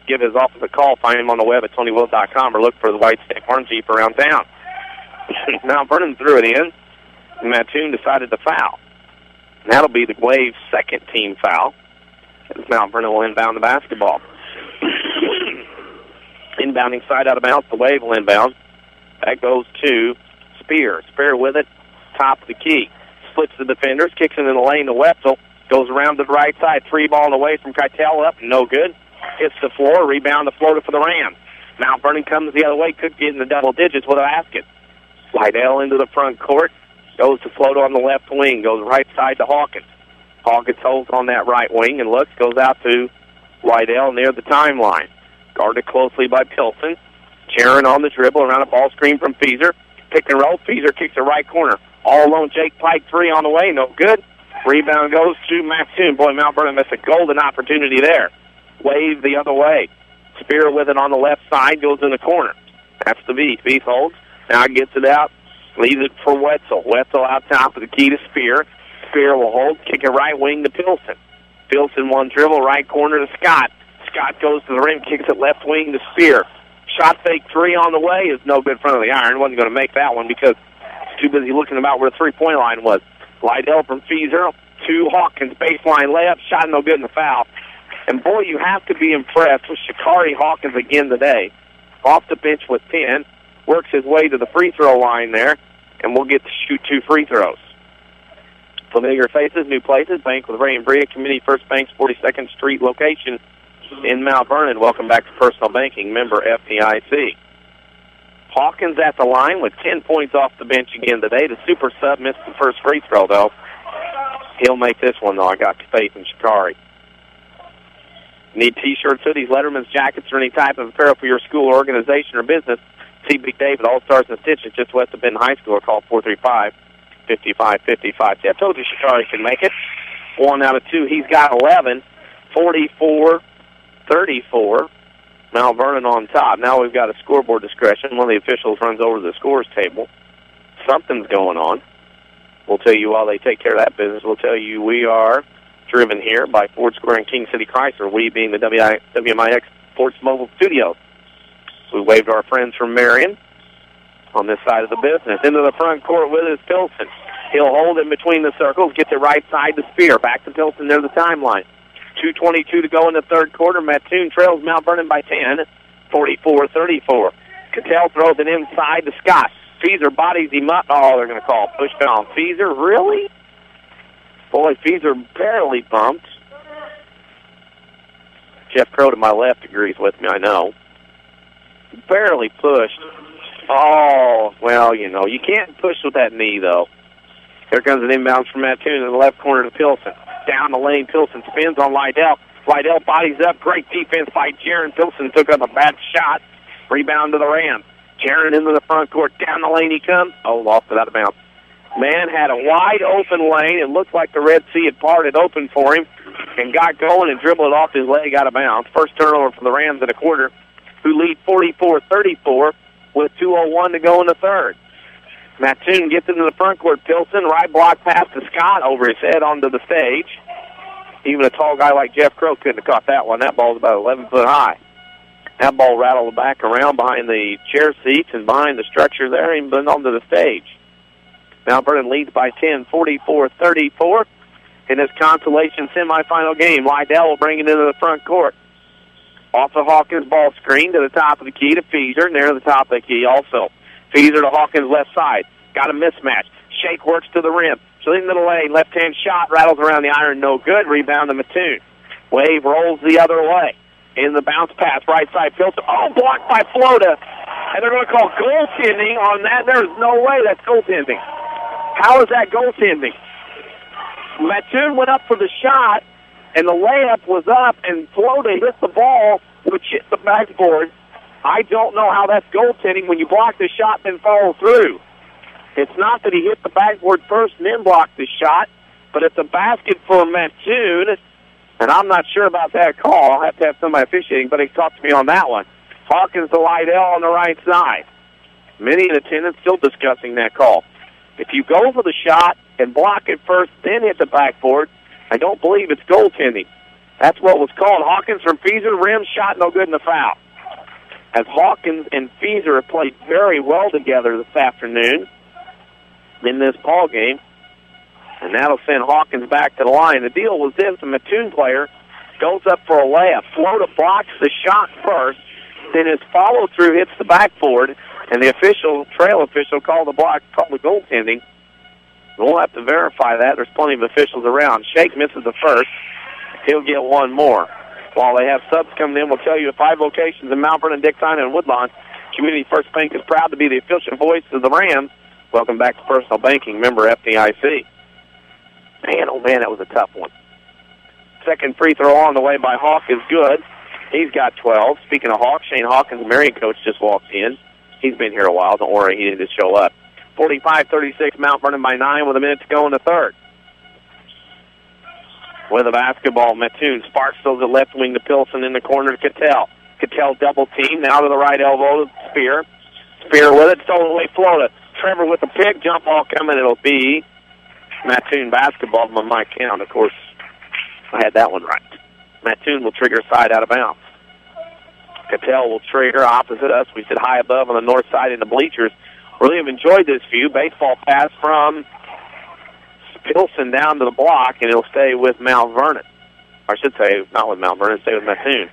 Give his office a call. Find him on the web at Tony Wilton dot com or look for the white State Farm Jeep around town. Now Vernon threw it in, and Mattoon decided to foul. And that'll be the Wave's second team foul. Mount Vernon will inbound the basketball. Inbounding side out of bounds, the Wave will inbound. That goes to Spear. Spear with it, top of the key. Splits the defenders, kicks it in the lane to Wetzel. Goes around to the right side, three ball away from Keitel up, no good. Hits the floor, rebound to Florida for the Rams. Mount Vernon comes the other way, could get in the double digits with a basket. Lydell into the front court, goes to Flota on the left wing, goes right side to Hawkins. Hawkins holds on that right wing and looks, goes out to Lydell near the timeline. Guarded closely by Pilson. Jaron on the dribble, around a ball screen from Feeser. Pick and roll, Feeser kicks the right corner. All alone, Jake Pike, three on the way, no good. Rebound goes to Mattoon. Boy, Mount Vernon missed a golden opportunity there. Wave the other way. Spear with it on the left side, goes in the corner. That's the Beast. Beast holds, now gets it out, leaves it for Wetzel. Wetzel out top of the key to Spear. Spear will hold, kick it right wing to Pilson. Pilson one dribble, right corner to Scott. Scott goes to the rim, kicks it left wing to Spear. Shot fake three on the way is no good in front of the iron. Wasn't going to make that one because he's too busy looking about where the three-point line was. Lydell from Feeser to Hawkins, baseline layup, shot no good in the foul. And boy, you have to be impressed with Shikari Hawkins again today. Off the bench with ten, works his way to the free throw line there, and we'll get to shoot two free throws. Familiar faces, new places. Bank with Ray and Bria, Community First Bank's forty-second Street location in Mount Vernon. Welcome back to Personal Banking, member F D I C. Hawkins at the line with ten points off the bench again today. The super sub missed the first free throw, though. He'll make this one, though. I got faith in Shikari. Need T-shirts, hoodies, letterman's jackets, or any type of apparel for your school, organization, or business? See Big Dave at All Stars and Stitches just west of Benton High School or call four three five, five five five five. See, I told you Shikari can make it. One out of two. He's got eleven. forty-four thirty-four. Mount Vernon on top. Now we've got a scoreboard discretion. One of the officials runs over to the scores table. Something's going on. We'll tell you while they take care of that business. We'll tell you we are driven here by Ford Square and King City Chrysler, we being the W M I X Sports Mobile Studios. We waved our friends from Marion on this side of the business. Into the front court with his Pilson. He'll hold in between the circles, get the right side to Spear. Back to Pilson near the timeline. two twenty-two to go in the third quarter. Mattoon trails Mount Vernon by ten, forty-four thirty-four. Cattell throws it inside to Scott. Feeser bodies him up. Oh, they're going to call push down. Feeser, really? Boy, Feeser barely bumped. Jeff Crow to my left agrees with me, I know. Barely pushed. Oh, well, you know, you can't push with that knee, though. Here comes an inbounds from Mattoon in the left corner to Pilson. Down the lane, Pilson spins on Lydell. Lydell bodies up. Great defense by Jaron. Pilson took up a bad shot. Rebound to the Rams. Jaron into the front court. Down the lane he comes. Oh, lost it out of bounds. Man had a wide open lane. It looked like the Red Sea had parted open for him and got going and dribbled it off his leg out of bounds. First turnover for the Rams in a quarter, who lead forty-four thirty-four with two oh one to go in the third. Mattoon gets into the front court. Pilson, right block pass to Scott over his head onto the stage. Even a tall guy like Jeff Crow couldn't have caught that one. That ball's about eleven foot high. That ball rattled back around behind the chair seats and behind the structure there, even onto the stage. Mount Vernon leads by ten, forty-four thirty-four. In this consolation semifinal game, Lydell will bring it into the front court. Off the Hawkins ball screen to the top of the key to Feeser, near the top of the key also. Feeser to Hawkins left side. got a mismatch. Shake works to the rim. She'll middle lane, left-hand shot, rattles around the iron, no good. Rebound to Mattoon. Wave rolls the other way. In the bounce pass, right side filter. Oh, blocked by Flota. And they're going to call goaltending on that. There's no way that's goaltending. How is that goaltending? Mattoon went up for the shot, and the layup was up, and Flota hit the ball, which hit the backboard. I don't know how that's goaltending when you block the shot, then follow through. It's not that he hit the backboard first and then blocked the shot, but it's a basket for Mattoon, and I'm not sure about that call. I'll have to have somebody officiating, but he talked to me on that one. Hawkins to Lydell on the right side. Many in attendance still discussing that call. If you go for the shot and block it first, then hit the backboard, I don't believe it's goaltending. That's what was called. Hawkins from Feeser, rim shot, no good in the foul. As Hawkins and Feeser have played very well together this afternoon in this ball game, and that'll send Hawkins back to the line. The deal was this: the Mattoon player goes up for a layup. Flota blocks the shot first, then his follow-through hits the backboard, and the official, trail official, called the block, called the goaltending. We'll have to verify that. There's plenty of officials around. Shake misses the first. He'll get one more. While they have subs coming in, we'll tell you the five locations in Mount Vernon, Dixon, and Woodlawn. Community First Bank is proud to be the official voice of the Rams. Welcome back to Personal Banking, member F D I C. Man, oh man, that was a tough one. Second free throw on the way by Hawk is good. He's got twelve. Speaking of Hawk, Shane Hawkins, the Marion coach, just walked in. He's been here a while. Don't worry, he didn't just show up. forty-five thirty-six, Mount Vernon by nine with a minute to go in the third. With a basketball, Mattoon. Sparks throws the left wing to Pilson in the corner to Cattell. Cattell double team, now to the right elbow to Spear. Spear with it, stolen away Flota. Trevor with the pick, jump ball coming. It'll be Mattoon basketball on my count. Of course, I had that one right. Mattoon will trigger side out of bounds. Cattell will trigger opposite us. We sit high above on the north side in the bleachers. Really have enjoyed this view. Baseball pass from Pilson down to the block, and it'll stay with Mount Vernon. Or I should say, not with Mount Vernon, stay with Mattoon.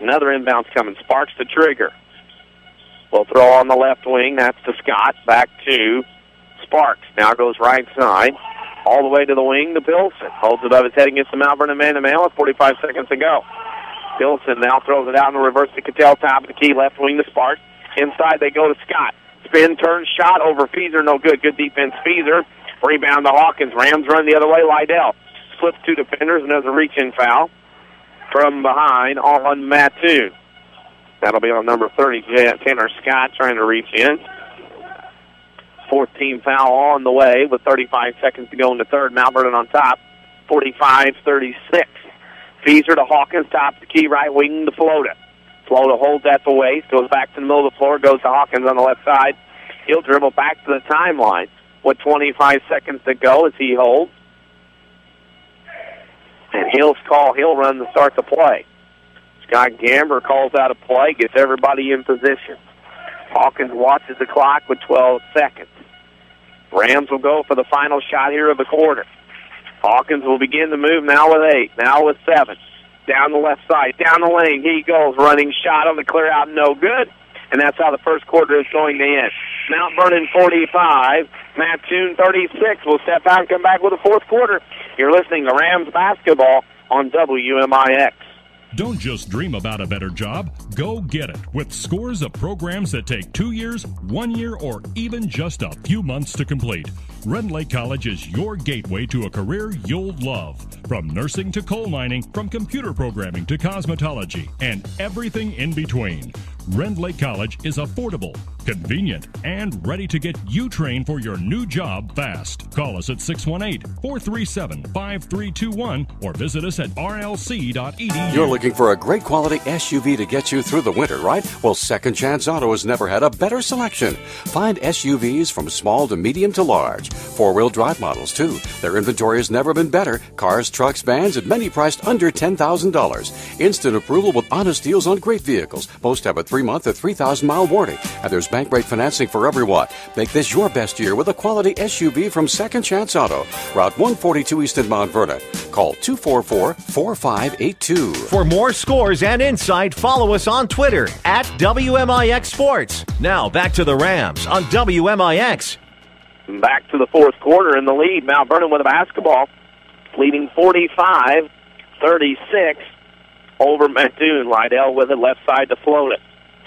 Another inbound's coming. Sparks to trigger. We'll throw on the left wing. That's to Scott. Back to Sparks. Now goes right side. All the way to the wing to Pilson. Holds above his head against the Mount Vernon man-to-man with forty-five seconds to go. Pilson now throws it out in the reverse to Cattell. Top of the key, left wing to Sparks. Inside they go to Scott. Spin, turn, shot over Feeser. No good. Good defense, Feeser. Rebound to Hawkins. Rams run the other way. Lydell slips two defenders and does a reach-in foul from behind on Mattoon. That'll be on number thirty, Tanner Scott, trying to reach in. fourteen foul on the way with thirty-five seconds to go in the third. Mount Vernon on top, forty-five thirty-six. Feeser to Hawkins. Top the key, right wing to Flota. Flota holds at the waist, goes back to the middle of the floor, goes to Hawkins on the left side. He'll dribble back to the timeline with twenty-five seconds to go as he holds. And Hill's call, Hill run to start the play. Scott Gamber calls out a play, gets everybody in position. Hawkins watches the clock with twelve seconds. Rams will go for the final shot here of the quarter. Hawkins will begin to move now with eight, now with seven. Down the left side, down the lane, he goes, running shot on the clear out, no good. And that's how the first quarter is going to end. Mount Vernon forty-five, Mattoon thirty-six. We'll step out and come back with the fourth quarter. You're listening to Rams basketball on W M I X. Don't just dream about a better job. Go get it with scores of programs that take two years, one year, or even just a few months to complete. Rend Lake College is your gateway to a career you'll love. From nursing to coal mining, from computer programming to cosmetology, and everything in between. Rend Lake College is affordable, convenient, and ready to get you trained for your new job fast. Call us at six one eight, four three seven, five three two one or visit us at r l c dot e d u. You're looking for a great quality S U V to get you through the winter, right? Well, Second Chance Auto has never had a better selection. Find S U Vs from small to medium to large. Four-wheel drive models, too. Their inventory has never been better. Cars, trucks, vans, and many priced under ten thousand dollars. Instant approval with honest deals on great vehicles. Most have a three-month or three thousand mile warranty, and there's bank rate financing for everyone. Make this your best year with a quality S U V from Second Chance Auto. Route one forty-two East in Mount Vernon. Call two four four, four five eight two. For more scores and insight, follow us on Twitter at W M I X Sports. Now back to the Rams on W M I X. Back to the fourth quarter in the lead. Mount Vernon with a basketball, leading forty-five thirty-six over Mattoon. Lydell with it, left side to Flota.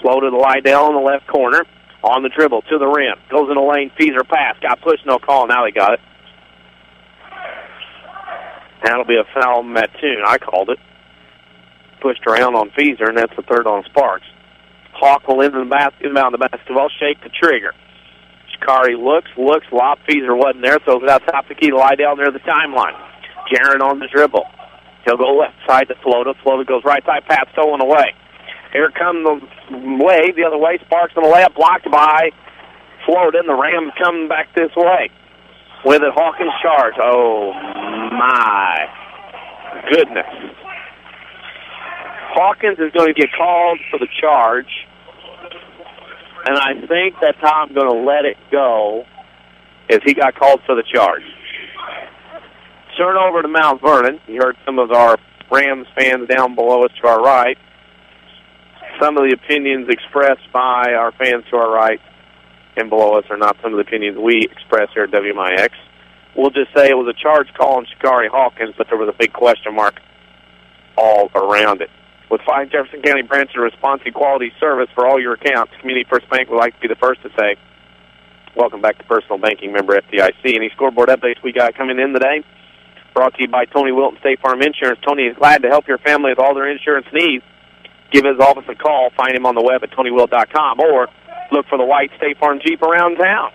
Flota to Lydell in the left corner. On the dribble, to the rim. Goes in the lane, feeds her pass. Got pushed, no call. Now they got it. That'll be a foul, Mattoon. I called it. Pushed around on Feeser, and that's the third on Sparks. Hawk will inbound the, bas- inbound the basketball, shake the trigger. Shikari looks, looks, lob. Feeser wasn't there, so it's out top the key to Lydell near the timeline. Jaron on the dribble. He'll go left side to Flota. Flota goes right side, pass stolen away. Here comes the wave the other way. Sparks on the layup, blocked by Flota, and the Rams come back this way. With it, Hawkins charge. Oh, my goodness. Hawkins is going to get called for the charge, and I think that's how I'm going to let it go, is he got called for the charge. Turnover to Mount Vernon. You heard some of our Rams fans down below us to our right. Some of the opinions expressed by our fans to our right and below us are not some of the opinions we express here at W M I X. We'll just say it was a charge call on Shikari Hawkins, but there was a big question mark all around it. With five Jefferson County branches of responsive quality service for all your accounts, Community First Bank would like to be the first to say, welcome back to Personal Banking, member F D I C. Any scoreboard updates we got coming in today? Brought to you by Tony Wilton, State Farm Insurance. Tony is glad to help your family with all their insurance needs. Give his office a call. Find him on the web at tony wilt dot com or look for the white State Farm Jeep around town.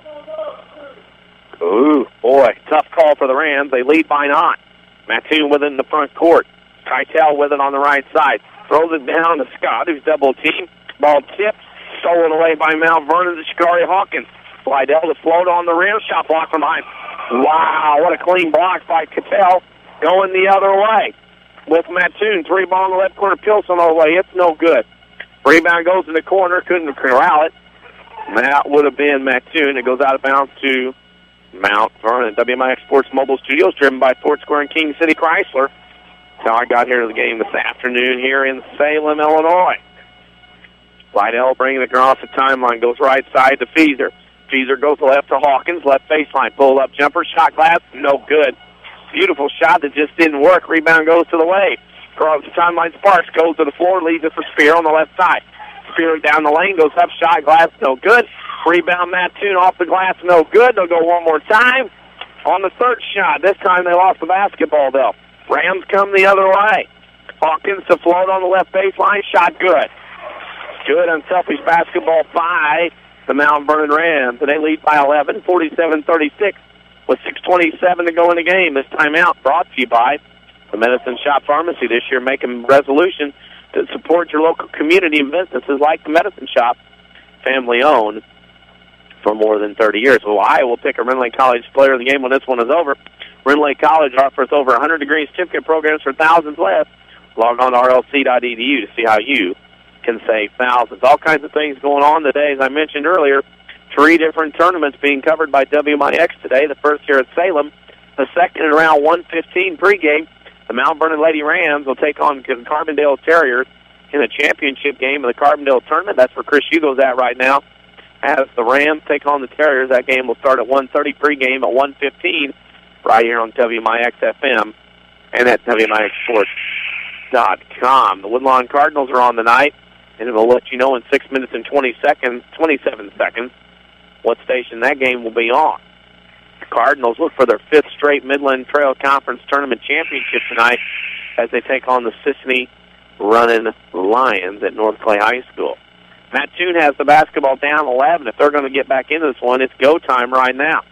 Ooh, boy, tough call for the Rams. They lead by nine. Mattoon with it in the front court. Keitel with it on the right side. Throws it down to Scott, who's double-teamed. Ball tipped, stolen away by Mount Vernon to Shikari Hawkins. Lydell to Flota on the rim. Shot block from behind. Wow, what a clean block by Cattell going the other way. With Mattoon, three ball in the left corner. Pilson all the way. It's no good. Rebound goes in the corner. Couldn't corral it. That would have been Mattoon. It goes out of bounds to Mount Vernon. W M I X Sports Mobile Studios, driven by Ford Square and King City Chrysler. Now I got here to the game this afternoon here in Salem, Illinois. Lydell bringing it across the timeline. Goes right side to Feeser. Feeser goes left to Hawkins. Left baseline. Pull up jumper. Shot glass. No good. Beautiful shot that just didn't work. Rebound goes to the way. Across the timeline, Sparks goes to the floor, leads it for Spear on the left side. Spear down the lane, goes up, shot, glass, no good. Rebound, Mattoon off the glass, no good. They'll go one more time on the third shot. This time they lost the basketball, though. Rams come the other way. Hawkins to Float on the left baseline, shot good. Good, unselfish basketball by the Mount Vernon Rams. And they lead by eleven, forty-seven thirty-six. With six twenty-seven to go in the game, this timeout brought to you by the Medicine Shop Pharmacy. This year, making resolution to support your local community and businesses like the Medicine Shop, family-owned for more than thirty years. Well, I will pick a Rend Lake College player of the game when this one is over. Rend Lake College offers over one hundred degree certificate programs for thousands less. Log on to R L C dot E D U to see how you can save thousands. All kinds of things going on today, as I mentioned earlier. Three different tournaments being covered by W M I X today. The first here at Salem. The second at around one fifteen pregame. The Mount Vernon Lady Rams will take on Carbondale Terriers in a championship game of the Carbondale Tournament. That's where Chris Hugo's at right now. As the Rams take on the Terriers, that game will start at one thirty pregame at one fifteen right here on W M I X F M and at W M I X Sports dot com. The Woodlawn Cardinals are on the night, and we'll let you know in six minutes and twenty seconds, twenty-seven seconds. What station that game will be on. The Cardinals look for their fifth straight Midland Trail Conference Tournament championship tonight as they take on the Sissney Running Lions at North Clay High School. Mattoon has the basketball down eleven. If they're going to get back into this one, it's go time right now.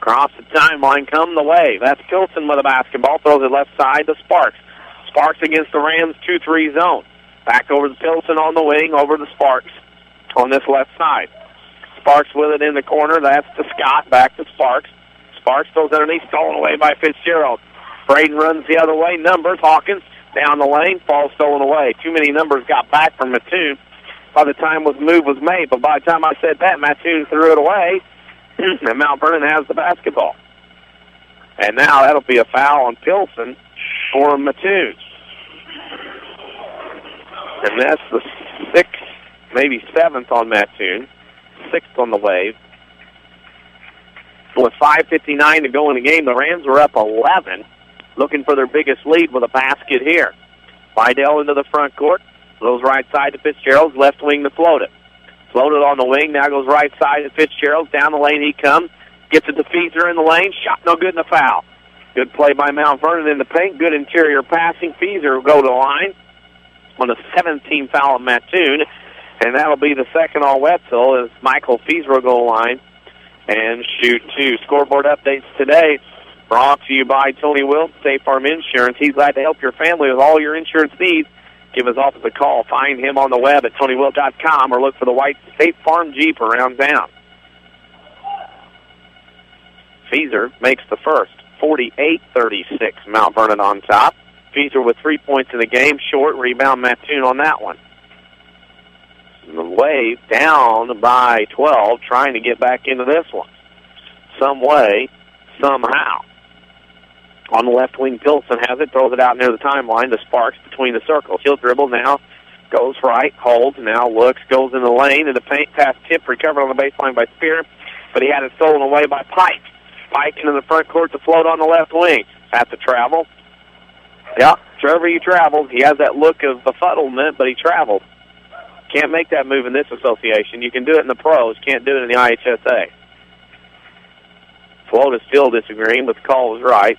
Across the timeline, come the wave. That's Pilson with the basketball. Throws it left side to Sparks. Sparks against the Rams two three zone. Back over to Pilson on the wing, over to Sparks on this left side. Sparks with it in the corner. That's to Scott. Back to Sparks. Sparks goes underneath. Stolen away by Fitzgerald. Braden runs the other way. Numbers. Hawkins down the lane. Ball stolen away. Too many numbers got back from Mattoon. by the time the move was made. But by the time I said that, Mattoon threw it away, and Mount Vernon has the basketball. And now that'll be a foul on Pilson for Mattoon. And that's the sixth, maybe seventh on Mattoon, sixth on the Wave. With five fifty-nine to go in the game, the Rams were up eleven, looking for their biggest lead with a basket here. Lydell into the front court, goes right side to Fitzgerald, left wing to Flota. Flota on the wing, now goes right side to Fitzgerald, down the lane he comes, gets it to Feeser in the lane, shot no good in the foul. Good play by Mount Vernon in the paint, good interior passing. Feeser will go to the line on a seventeen foul of Mattoon, and that'll be the second on Wetzel as Michael Feeser will go to the line and shoot two. Scoreboard updates today brought to you by Tony Wilton, State Farm Insurance. He's glad to help your family with all your insurance needs. Give his office a call. Find him on the web at tony wilton dot com or look for the white State Farm Jeep around town. Feeser makes the first, forty-eight thirty-six, Mount Vernon on top. Feeser with three points in the game, short rebound Mattoon on that one. The Wave down by twelve, trying to get back into this one. Some way, somehow. On the left wing, Pilson has it, throws it out near the timeline to Sparks between the circles. He'll dribble now, goes right, holds, now looks, goes in the lane, and the paint pass tip recovered on the baseline by Spear, but he had it stolen away by Pike. Pike into the front court to Float on the left wing. Has to travel. Yep, Trevor, he travels. He has that look of befuddlement, but he travels. Can't make that move in this association. You can do it in the pros. Can't do it in the I H S A. Flota's still disagreeing, but the call was right.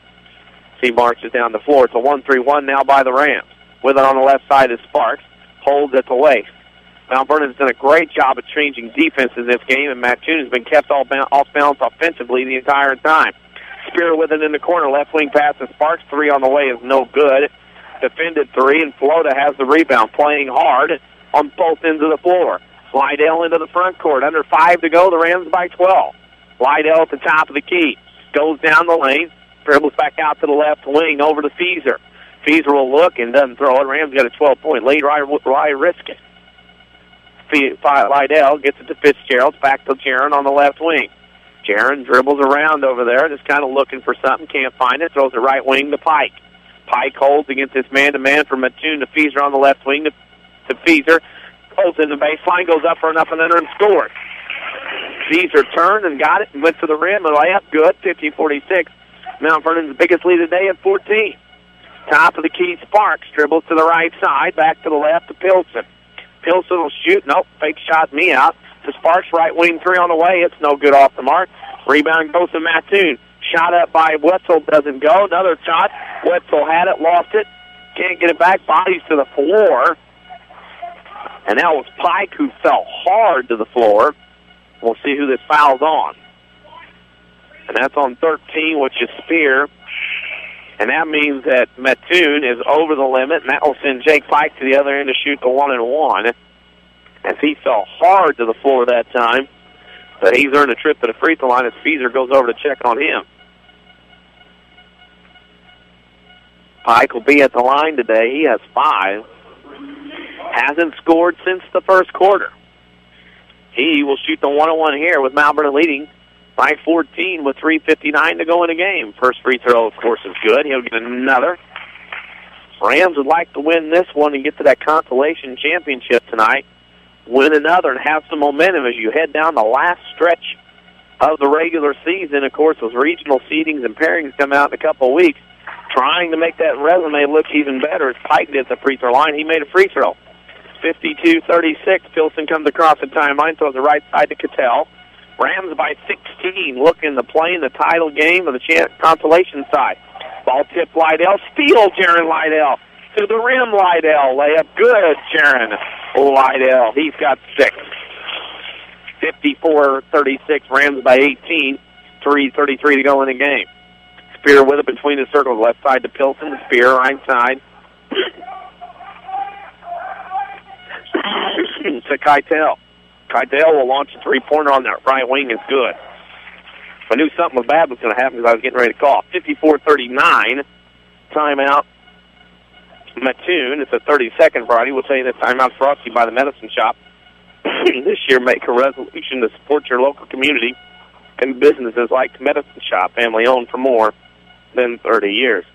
He marches down the floor. It's a one three one now by the Rams. With it on the left side is Sparks. Holds at the waist. Mount Vernon's done a great job of changing defense in this game, and Mattoon has been kept all ba- off balance offensively the entire time. Spear with it in the corner. Left wing pass to Sparks. Three on the way is no good. Defended three, and Flota has the rebound. Playing hard on both ends of the floor. Lydell into the front court. Under five to go. The Rams by twelve. Lydell at the top of the key. Goes down the lane. Dribbles back out to the left wing over to Feeser. Feeser will look and doesn't throw it. Rams got a twelve-point lead. Why, why risk it? Lydell gets it to Fitzgerald. Back to Jaron on the left wing. Jaron dribbles around over there, just kind of looking for something. Can't find it. Throws the right wing to Pike. Pike holds against this man-to-man from Mattoon to Feeser on the left wing to to Feeser, goes in the baseline, goes up for an up and under and scores. Feeser turned and got it and went to the rim and layup good, fifty forty-six. Mount Vernon's biggest lead today at fourteen. Top of the key, Sparks dribbles to the right side, back to the left to Pilson. Pilson will shoot, nope, fake shot me out. To Sparks, right wing three on the way, it's no good off the mark. Rebound goes to Mattoon. Shot up by Wetzel, doesn't go. Another shot, Wetzel had it, lost it, can't get it back, bodies to the floor. And that was Pike who fell hard to the floor. We'll see who this foul's on. And that's on thirteen, which is Spear. And that means that Mattoon is over the limit, and that will send Jake Pike to the other end to shoot the one and one. As he fell hard to the floor that time, but he's earned a trip to the free throw line as Feeser goes over to check on him. Pike will be at the line today. He has five. Hasn't scored since the first quarter. He will shoot the one-on-one here with Mount Vernon leading by fourteen with three fifty-nine to go in the game. First free throw, of course, is good. He'll get another. Rams would like to win this one and get to that consolation championship tonight. Win another and have some momentum as you head down the last stretch of the regular season. Of course, with regional seedings and pairings come out in a couple of weeks, trying to make that resume look even better as Pike did the free throw line. He made a free throw. fifty-two thirty-six. Pilson comes across the timeline, throws the right side to Cattell. Rams by sixteen, looking to play in the title game of the chance consolation side. Ball tip Lydell, steal Jaron Lydell. To the rim, Lydell. Layup good, Jaron Lydell. He's got six. fifty-four thirty-six, Rams by eighteen. three thirty-three to go in the game. Spear with it between the circles, left side to Pilson, the Spear, right side. To Keitel. Keitel will launch a three-pointer on that right wing. It's good. I knew something was bad was going to happen because I was getting ready to call. fifty-four thirty-nine. Timeout. Mattoon. It's a thirty-second variety. We'll tell you that timeout's brought to you by the Medicine Shop this year make a resolution to support your local community and businesses like Medicine Shop, family-owned for more than thirty years.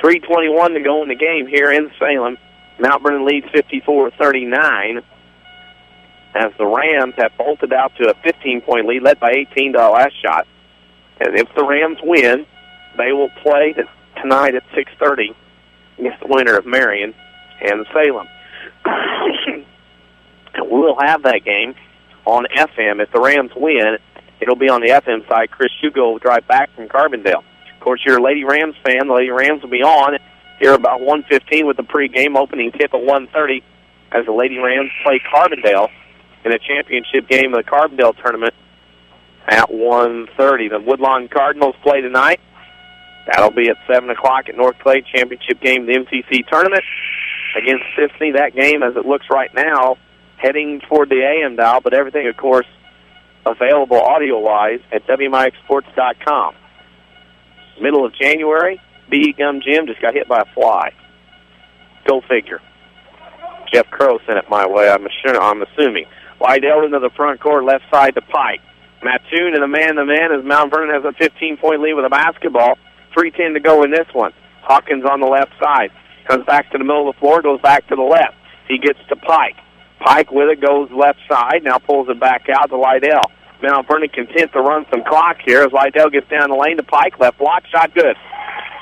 three twenty-one to go in the game here in Salem. Mount Vernon leads fifty-four thirty-nine as the Rams have bolted out to a fifteen-point lead, led by eighteen to the last shot. And if the Rams win, they will play tonight at six thirty against the winner of Marion and Salem. And we'll have that game on F M. If the Rams win, it'll be on the F M side. Chris Hugo will drive back from Carbondale. Of course, you're a Lady Rams fan. The Lady Rams will be on here about one fifteen with the pregame opening tip at one thirty as the Lady Rams play Carbondale in a championship game of the Carbondale tournament at one thirty. The Woodlawn Cardinals play tonight. That'll be at seven o'clock at North Clay, championship game of the M C C tournament against Tiffany. That game, as it looks right now, heading toward the A M dial, but everything, of course, available audio-wise at W M I X sports dot com. Middle of January, B E. Gum Gym just got hit by a fly. Go figure. Jeff Crow sent it my way, I'm assuming. I'm assuming. Lydell into the front court, left side to Pike. Mattoon and the man-to-man as Mount Vernon has a fifteen-point lead with a basketball. three ten to go in this one. Hawkins on the left side. Comes back to the middle of the floor, goes back to the left. He gets to Pike. Pike with it goes left side, now pulls it back out to Lydell. Mount Vernon content to run some clock here as Lydell gets down the lane to Pike. Left block, shot good.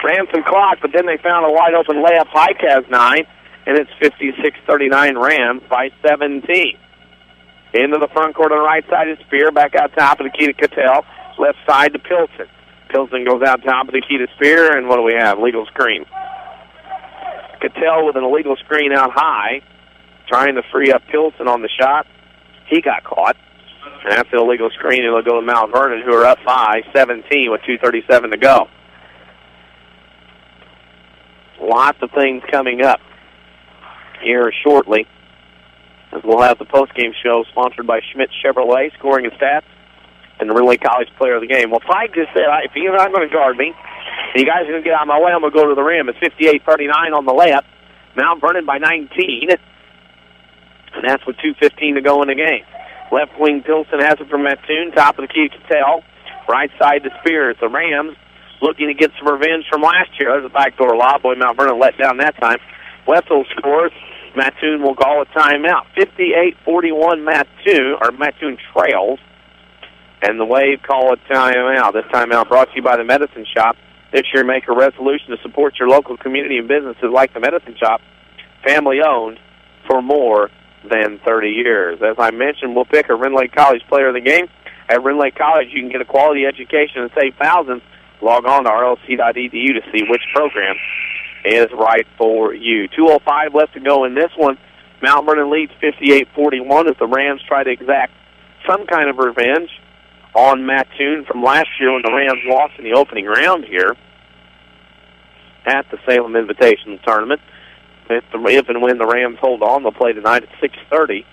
Ran some clock, but then they found a wide-open layup. Pike has nine, and it's fifty-six thirty-nine Rams by seventeen. Into the front court on the right side is Spear. Back out top of the key to Cattell. Left side to Pilson. Pilson goes out top of the key to Spear, and what do we have? Legal screen. Cattell with an illegal screen out high, trying to free up Pilson on the shot. He got caught. And that's an illegal screen. It'll go to Mount Vernon, who are up by seventeen with two thirty-seven to go. Lots of things coming up here shortly, as we'll have the postgame show sponsored by Schmidt Chevrolet, scoring and stats, and the Rend Lake College player of the game. Well, Pike just said, if you're not going to guard me, and you guys are going to get out of my way, I'm going to go to the rim. It's fifty-eight thirty-nine on the layup. Mount Vernon by nineteen. And that's with two fifteen to go in the game. Left wing Pilson has it for Mattoon. Top of the key to Cattell. Right side to Spears. The Rams looking to get some revenge from last year. There's a backdoor lob. Boy, Mount Vernon let down that time. Wetzel scores. Mattoon will call a timeout. fifty-eight forty-one Mattoon, or Mattoon trails. And the Wave call a timeout. This timeout brought to you by the Medicine Shop. This year, make a resolution to support your local community and businesses like the Medicine Shop, family owned for more than thirty years. As I mentioned, we'll pick a Rend Lake College player of the game. At Rend Lake College, you can get a quality education and save thousands. Log on to R L C dot E D U to see which program is right for you. two oh five left to go in this one. Mount Vernon leads fifty-eight forty-one as the Rams try to exact some kind of revenge on Mattoon from last year when the Rams lost in the opening round here at the Salem Invitational Tournament. If, the, if and when the Rams hold on, they'll play tonight at six thirty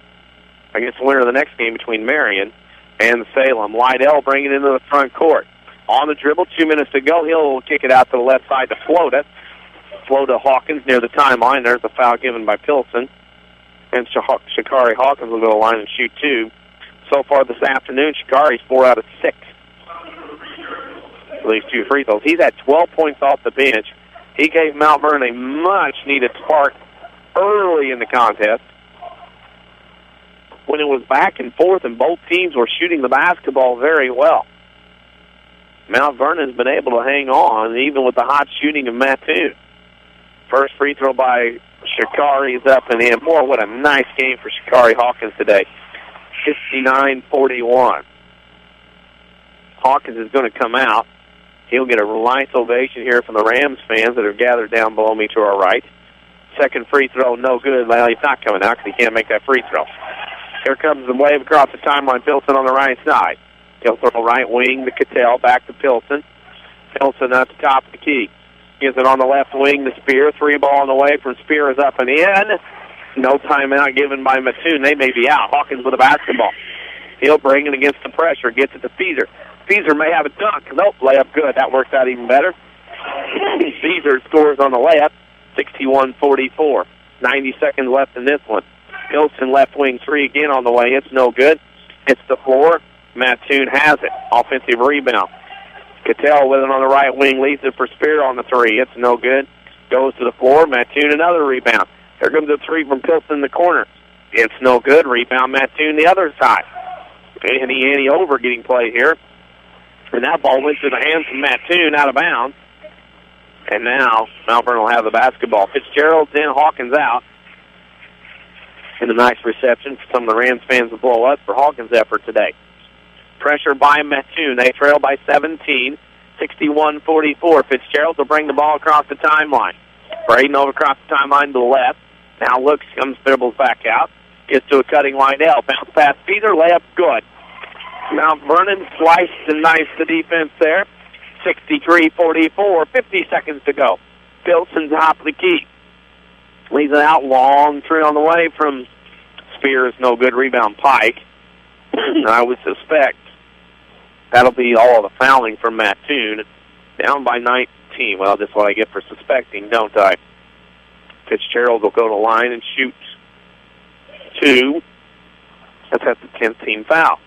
against the winner of the next game between Marion and Salem. Lydell bringing it into the front court. On the dribble, two minutes to go. He'll kick it out to the left side to Flota. Flota Hawkins near the timeline. There's a foul given by Pilson. And Shikari Hawkins will go to the line and shoot two. So far this afternoon, Shikari's four out of six. At least two free throws. He's had twelve points off the bench. He gave Mount Vernon a much-needed spark early in the contest when it was back and forth and both teams were shooting the basketball very well. Mount Vernon has been able to hang on, even with the hot shooting of Mattoon. First free throw by Shikari is up and in. Boy, what a nice game for Shikari Hawkins today. fifty-nine forty-one. Hawkins is going to come out. He'll get a nice ovation here from the Rams fans that are gathered down below me to our right. Second free throw, no good. Well, he's not coming out because he can't make that free throw. Here comes the Wave across the timeline. Pilson on the right side. He'll throw right wing to Cattell, back to Pilson. Pilson at the top of the key. Gives it on the left wing to Spear. Three ball on the way from Spear is up and in. No timeout given by Mattoon. They may be out. Hawkins with a basketball. He'll bring it against the pressure. Gets it to Feezer. Feezer may have a dunk. Nope, layup good. That worked out even better. Feezer scores on the layup, sixty-one forty-four. ninety seconds left in this one. Pilson left wing three again on the way. It's no good. It's the floor. Mattoon has it. Offensive rebound. Cattell with it on the right wing. Leads it for Spear on the three. It's no good. Goes to the floor. Mattoon another rebound. Here comes the three from Pilson in the corner. It's no good. Rebound Mattoon the other side. Andy Andy over getting played here. And that ball went to the hands of Mattoon out of bounds. And now Mount Vernon will have the basketball. Fitzgerald's in, Hawkins out. And a nice reception for some of the Rams fans to blow up for Hawkins' effort today. Pressure by Mattoon. They trail by seventeen, sixty-one forty-four. Fitzgerald will bring the ball across the timeline. Braden over across the timeline to the left. Now looks, comes, dribbles back out. Gets to a cutting line L. Bounce pass, Feeder, layup, good. Mount Vernon sliced and nice the defense there. sixty-three forty-four, fifty seconds to go. Pilson's top of the key. Leaves it out, long three on the way from Spears, no good. Rebound Pike. I would suspect that'll be all the fouling from Mattoon. Down by nineteen. Well, that's what I get for suspecting, don't I? Fitzgerald will go to line and shoot two. That's at the tenth team foul.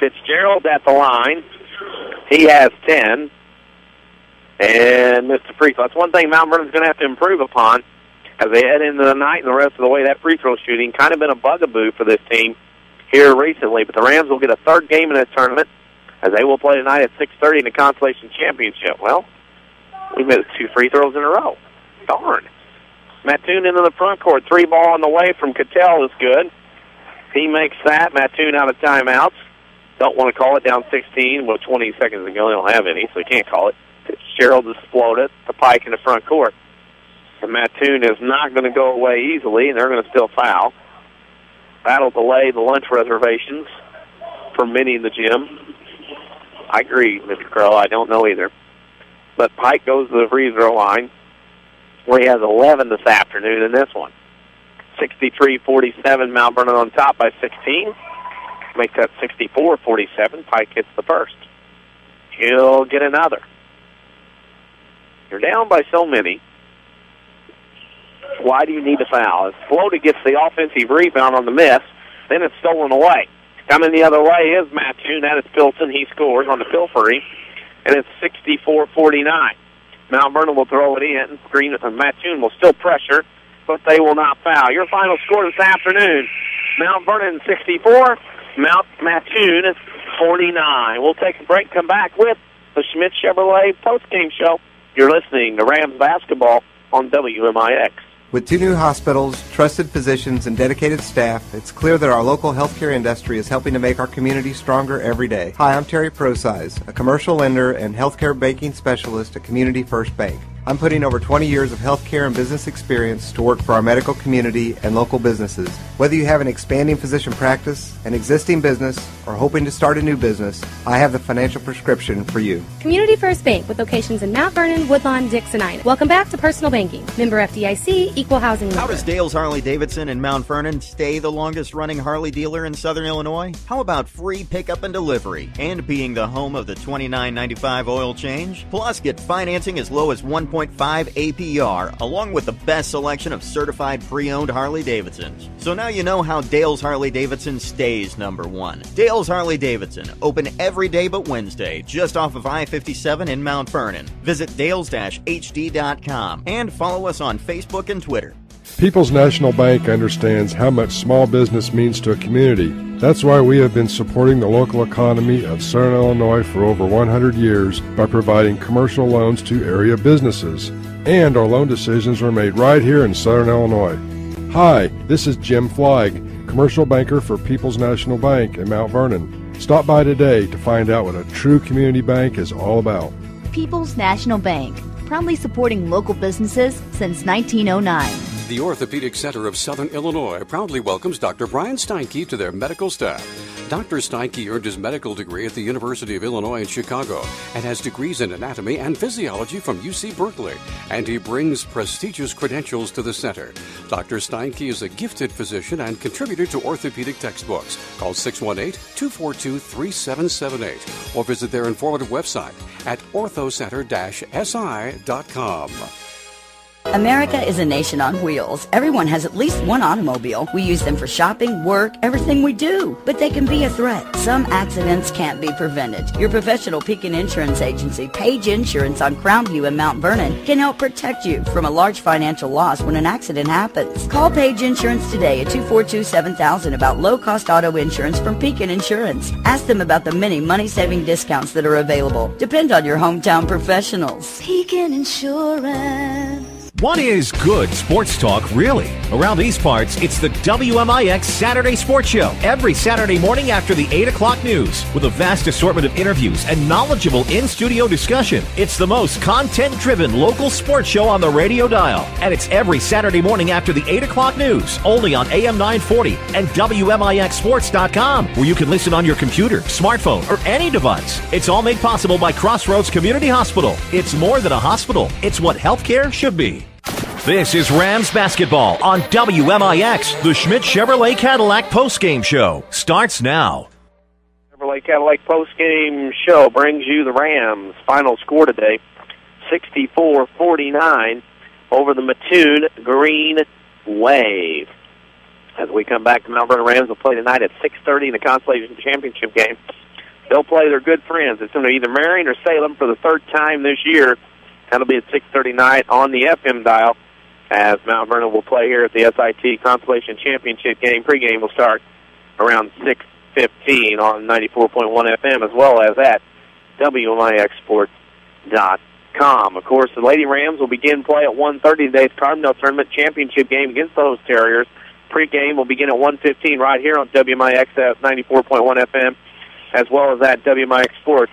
Fitzgerald at the line. He has ten. And missed the free throw. That's one thing Mount Vernon's going to have to improve upon as they head into the night and the rest of the way. That free throw shooting kind of been a bugaboo for this team here recently. But the Rams will get a third game in this tournament as they will play tonight at six thirty in the Consolation Championship. Well, we missed two free throws in a row. Darn. Mattoon into the front court. Three ball on the way from Cattell is good. He makes that. Mattoon out of timeouts. Don't want to call it down sixteen. Well, twenty seconds to go. They don't have any, so they can't call it. Fitzgerald just floated the Pike in the front court. And Mattoon is not going to go away easily, and they're going to still foul. That'll delay the lunch reservations for many in the gym. I agree, Mister Crow. I don't know either. But Pike goes to the free throw line, where he has eleven this afternoon in this one. sixty-three forty-seven, Mount Vernon on top by sixteen. Makes that sixty-four forty-seven. Pike hits the first. He'll get another. You're down by so many. Why do you need a foul? If Flota gets the offensive rebound on the miss, then it's stolen away. Coming the other way is Mattoon. That is Pilson. He scores on the pilfery, and it's sixty-four forty-nine. Mount Vernon will throw it in. Green and Mattoon will still pressure, but they will not foul. Your final score this afternoon, Mount Vernon sixty-four, Mount Mattoon forty-nine. We'll take a break, come back with the Schmidt Chevrolet postgame show. You're listening to Rams basketball on W M I X. With two new hospitals, trusted physicians, and dedicated staff, it's clear that our local healthcare industry is helping to make our community stronger every day. Hi, I'm Terry Prosize, a commercial lender and healthcare banking specialist at Community First Bank. I'm putting over twenty years of healthcare and business experience to work for our medical community and local businesses. Whether you have an expanding physician practice, an existing business, or hoping to start a new business, I have the financial prescription for you. Community First Bank with locations in Mount Vernon, Woodlawn, Dixon, Ina. Welcome back to Personal Banking. Member F D I C, Equal Housing Member. How does Dale's Harley-Davidson in Mount Vernon stay the longest-running Harley dealer in Southern Illinois? How about free pickup and delivery and being the home of the twenty-nine ninety-five oil change? Plus, get financing as low as one point five A P R, along with the best selection of certified pre-owned Harley-Davidsons. So now you know how Dale's Harley-Davidson stays number one. Dale's Harley-Davidson, open every day but Wednesday, just off of I fifty-seven in Mount Vernon. Visit dales dash h d dot com and follow us on Facebook and Twitter. People's National Bank understands how much small business means to a community. That's why we have been supporting the local economy of Southern Illinois for over one hundred years by providing commercial loans to area businesses. And our loan decisions are made right here in Southern Illinois. Hi, this is Jim Flagg, commercial banker for People's National Bank in Mount Vernon. Stop by today to find out what a true community bank is all about. People's National Bank, proudly supporting local businesses since nineteen oh nine. The Orthopedic Center of Southern Illinois proudly welcomes Doctor Brian Steinke to their medical staff. Doctor Steinke earned his medical degree at the University of Illinois in Chicago and has degrees in anatomy and physiology from U C Berkeley, and he brings prestigious credentials to the center. Doctor Steinke is a gifted physician and contributor to orthopedic textbooks. Call six one eight, two four two, three seven seven eight or visit their informative website at orthocenter dash s i dot com. America is a nation on wheels. Everyone has at least one automobile. We use them for shopping, work, everything we do. But they can be a threat. Some accidents can't be prevented. Your professional Pekin Insurance Agency, Page Insurance on Crown View and Mount Vernon, can help protect you from a large financial loss when an accident happens. Call Page Insurance today at two four two, seven thousand about low-cost auto insurance from Pekin Insurance. Ask them about the many money-saving discounts that are available. Depend on your hometown professionals. Pekin Insurance. What is good sports talk, really? Around these parts, it's the W M I X Saturday Sports Show. Every Saturday morning after the eight o'clock news. With a vast assortment of interviews and knowledgeable in-studio discussion. It's the most content-driven local sports show on the radio dial. And it's every Saturday morning after the eight o'clock news. Only on A M nine forty and W M I X sports dot com. Where you can listen on your computer, smartphone, or any device. It's all made possible by Crossroads Community Hospital. It's more than a hospital. It's what healthcare should be. This is Rams basketball on W M I X. The Schmidt Chevrolet Cadillac postgame show starts now. Chevrolet Cadillac postgame show brings you the Rams' final score today, sixty-four forty-nine over the Mattoon Green Wave. As we come back, the Mount Vernon Rams will play tonight at six thirty in the Constellation Championship game. They'll play their good friends. It's going to either Marion or Salem for the third time this year. That'll be at six thirty-nine on the F M dial. As Mount Vernon will play here at the S I T Constellation Championship game. Pre-game will start around six fifteen on ninety-four point one F M, as well as at W M I X sports dot com. Of course, the Lady Rams will begin play at one thirty today's Carbondale Tournament Championship game against those Terriers. Pre-game will begin at one fifteen right here on W M I X at ninety-four point one F M, as well as at W M I X sports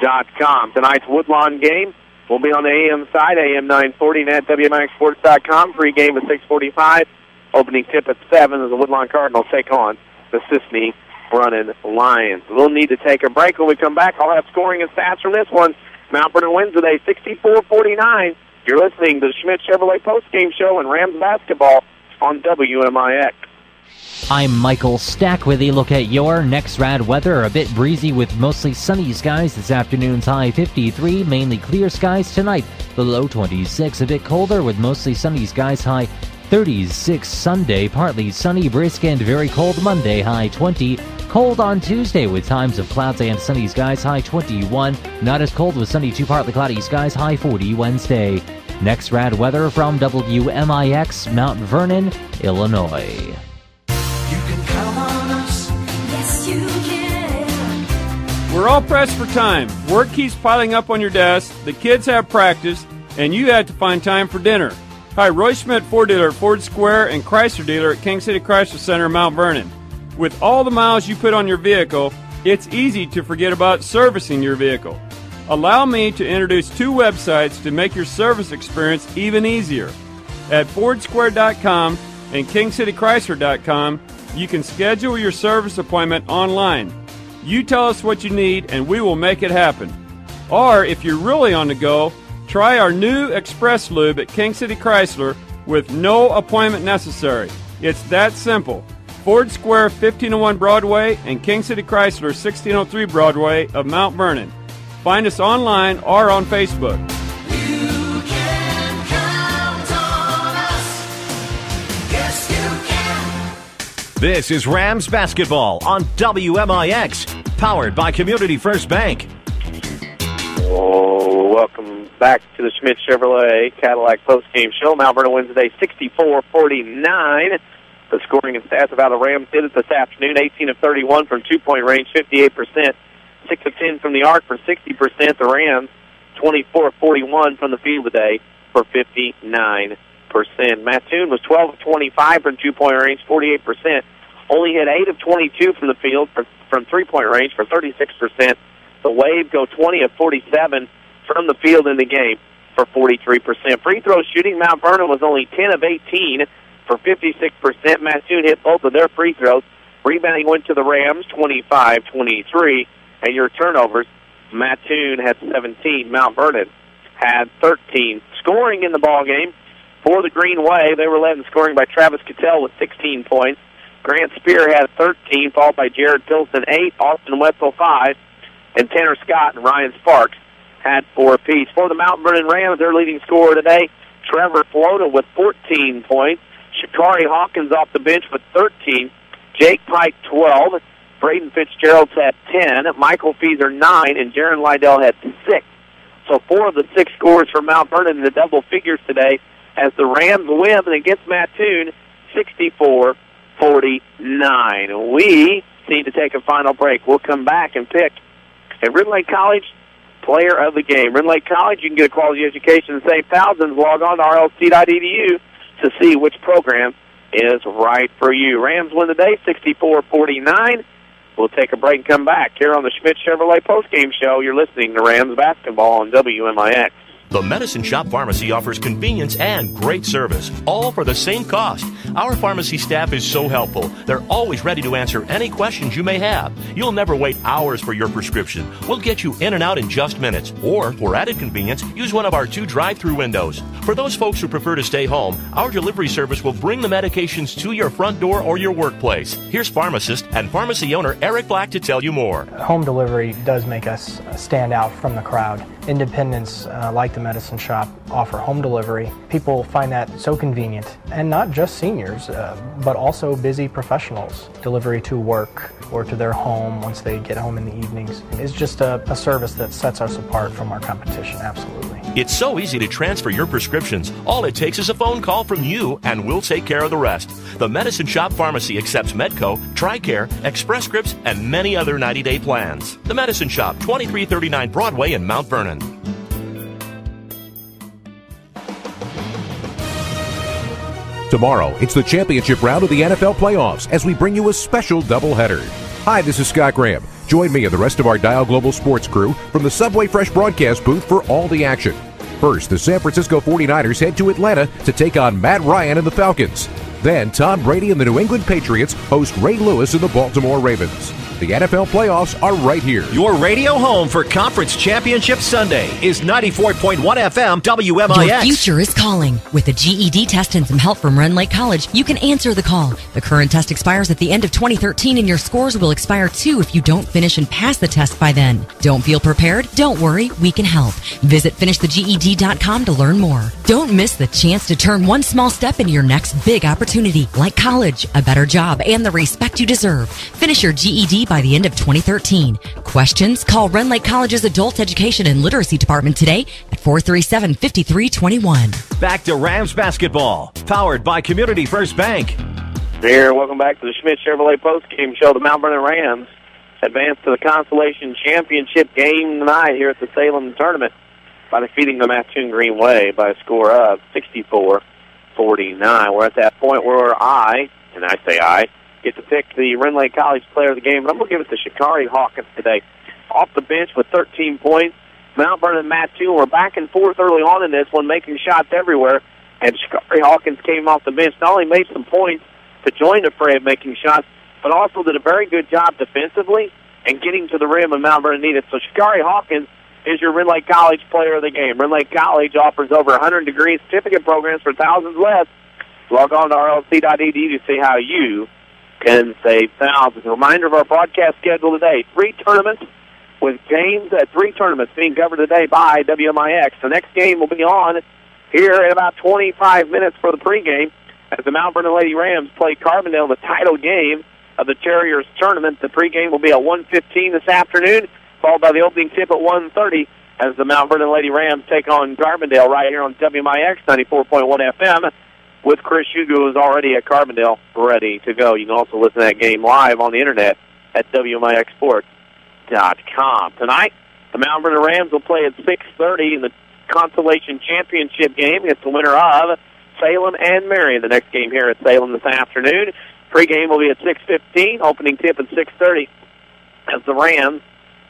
dot com. Tonight's Woodlawn game we'll be on the A M side, A M nine forty, and at W M I X sports dot com. Pre-game at six forty-five. Opening tip at seven as the Woodlawn Cardinals take on the Sisney Brunnen Lions. We'll need to take a break. When we come back, I'll have scoring and stats from this one. Mount Vernon wins today, sixty-four forty-nine. You're listening to the Schmidt Chevrolet postgame show and Rams basketball on W M I X. I'm Michael Stack with a look at your next rad weather. A bit breezy with mostly sunny skies this afternoon's high fifty-three, mainly clear skies tonight. The low twenty-six, a bit colder with mostly sunny skies, high thirty-six Sunday, partly sunny, brisk and very cold Monday, high twenty. Cold on Tuesday with times of clouds and sunny skies, high twenty-one. Not as cold with sunny to partly cloudy skies, high forty Wednesday. Next rad weather from W M I X, Mount Vernon, Illinois. We're all pressed for time. Work keeps piling up on your desk, the kids have practice, and you have to find time for dinner. Hi, Roy Schmidt, Ford dealer at Ford Square and Chrysler dealer at King City Chrysler Center, Mount Vernon. With all the miles you put on your vehicle, it's easy to forget about servicing your vehicle. Allow me to introduce two websites to make your service experience even easier. At Ford Square dot com and King City Chrysler dot com, you can schedule your service appointment online. You tell us what you need, and we will make it happen. Or, if you're really on the go, try our new Express Lube at King City Chrysler with no appointment necessary. It's that simple. Ford Square, fifteen oh one Broadway, and King City Chrysler, sixteen oh three Broadway of Mount Vernon. Find us online or on Facebook. You can count on us. Yes, you can. This is Rams basketball on W M I X. Powered by Community First Bank. Oh, welcome back to the Schmidt Chevrolet Cadillac postgame show. Mount Vernon wins today, sixty-four forty-nine. The scoring and stats of how the Rams did it this afternoon: eighteen of thirty-one from two-point range, fifty-eight percent, six of ten from the arc for sixty percent. The Rams, twenty-four of forty-one from the field today for fifty-nine percent. Mattoon was twelve of twenty-five from two-point range, forty-eight percent. Only hit eight of twenty-two from the field for from three-point range for thirty-six percent. The Wave go twenty of forty-seven from the field in the game for forty-three percent. Free throw shooting, Mount Vernon was only ten of eighteen for fifty-six percent. Mattoon hit both of their free throws. Rebounding went to the Rams, twenty-five twenty-three. And your turnovers, Mattoon had seventeen. Mount Vernon had thirteen. Scoring in the ballgame for the Green Wave, they were led in scoring by Travis Cattell with sixteen points. Grant Spear had thirteen, followed by Jared Pilson, eight, Austin Wetzel, five, and Tanner Scott and Ryan Sparks had four apiece. For the Mount Vernon Rams, their leading scorer today, Trevor Flota with fourteen points. Shikari Hawkins off the bench with thirteen. Jake Pike, twelve. Braden Fitzgerald had ten. Michael Feeton, nine. And Jaron Lydell had six. So four of the six scores for Mount Vernon in the double figures today as the Rams win against Mattoon sixty-four forty-nine. We need to take a final break. We'll come back and pick a Rend Lake College player of the game. Rend Lake College, you can get a quality education and save thousands. Log on to R L C dot E D U to see which program is right for you. Rams win today sixty-four forty-nine. We'll take a break and come back here on the Schmidt Chevrolet Postgame Show. You're listening to Rams Basketball on W M I X. The Medicine Shop Pharmacy offers convenience and great service, all for the same cost. Our pharmacy staff is so helpful. They're always ready to answer any questions you may have. You'll never wait hours for your prescription. We'll get you in and out in just minutes. Or, for added convenience, use one of our two drive-thru windows. For those folks who prefer to stay home, our delivery service will bring the medications to your front door or your workplace. Here's pharmacist and pharmacy owner Eric Black to tell you more. Home delivery does make us stand out from the crowd. Independents uh, like the Medicine Shop offer home delivery. People find that so convenient, and not just seniors, uh, but also busy professionals. Delivery to work or to their home once they get home in the evenings is just a, a service that sets us apart from our competition, absolutely. It's so easy to transfer your prescriptions. All it takes is a phone call from you, and we'll take care of the rest. The Medicine Shop Pharmacy accepts Medco, TRICARE, Express Scripts, and many other ninety-day plans. The Medicine Shop, twenty-three thirty-nine Broadway in Mount Vernon. Tomorrow, it's the championship round of the N F L playoffs as we bring you a special doubleheader. Hi, this is Scott Graham. Join me and the rest of our Dial Global Sports crew from the Subway Fresh broadcast booth for all the action. First, the San Francisco forty-niners head to Atlanta to take on Matt Ryan and the Falcons. Then, Tom Brady and the New England Patriots host Ray Lewis and the Baltimore Ravens. The N F L playoffs are right here. Your radio home for Conference Championship Sunday is ninety-four point one F M W M I X. Your future is calling. With a G E D test and some help from Rend Lake College, you can answer the call. The current test expires at the end of twenty thirteen, and your scores will expire too if you don't finish and pass the test by then. Don't feel prepared? Don't worry. We can help. Visit finish the G E D dot com to learn more. Don't miss the chance to turn one small step into your next big opportunity, like college, a better job, and the respect you deserve. Finish your G E D by the end of twenty thirteen. Questions? Call Rend Lake College's Adult Education and Literacy Department today at four three seven, five three two one. Back to Rams basketball, powered by Community First Bank. There, welcome back to the Schmidt Chevrolet Postgame Show. The Mount Vernon Rams advance to the Consolation Championship game tonight here at the Salem Tournament by defeating the Mattoon Green Wave by a score of sixty-four forty-nine. We're at that point where I, and I say I, get to pick the Rend Lake College player of the game, but I'm going to give it to Shikari Hawkins today. Off the bench with thirteen points. Mount Vernon and Mattoon were back and forth early on in this one, making shots everywhere, and Shikari Hawkins came off the bench, not only made some points to join the fray of making shots, but also did a very good job defensively and getting to the rim when Mount Vernon needed. So Shikari Hawkins is your Rend Lake College player of the game. Rend Lake College offers over one hundred degree certificate programs for thousands less. Log on to R L C dot E D U to see how you can save thousands. A reminder of our broadcast schedule today. Three tournaments with games at three tournaments being covered today by W M I X. The next game will be on here in about twenty-five minutes for the pregame as the Mount Vernon Lady Rams play Carbondale, the title game of the Terriers tournament. The pregame will be at one fifteen this afternoon, followed by the opening tip at one thirty as the Mount Vernon Lady Rams take on Carbondale right here on W M I X ninety-four point one F M. With Chris Hugo, who's already at Carbondale, ready to go. You can also listen to that game live on the internet at W M I X sports dot com. Tonight, the Mount Vernon Rams will play at six thirty in the Consolation Championship game against the winner of Salem and Marion. The next game here at Salem this afternoon. Pre-game will be at six fifteen, opening tip at six thirty as the Rams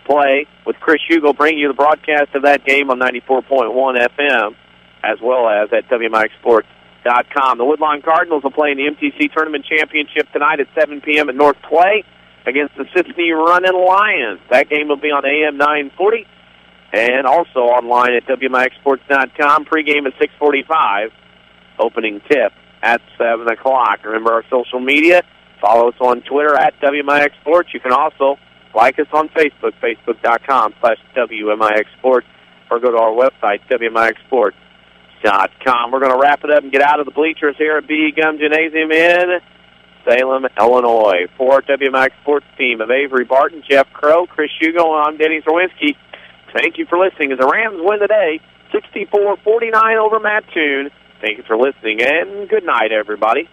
play with Chris Hugo, bringing you the broadcast of that game on ninety-four point one F M, as well as at W M I X sports dot com. The Woodlawn Cardinals will play in the M T C Tournament Championship tonight at seven p.m. at North Clay against the Sisney Runnin' Lions. That game will be on A M nine forty and also online at W M I X sports dot com. Pre-game at six forty-five, opening tip at seven o'clock. Remember our social media. Follow us on Twitter at W M I X sports. You can also like us on Facebook, facebook dot com slash W M I X sports, or go to our website, W M I X sports. B E Gum Gymnasium dot com. We're going to wrap it up and get out of the bleachers here at B E. Gum Gymnasium in Salem, Illinois. For W M I X Sports Team of Avery Barton, Jeff Crow, Chris Hugo, and I'm Denny Zerwinski. Thank you for listening as the Rams win today, sixty-four forty-nine over Mattoon. Thank you for listening, and good night, everybody.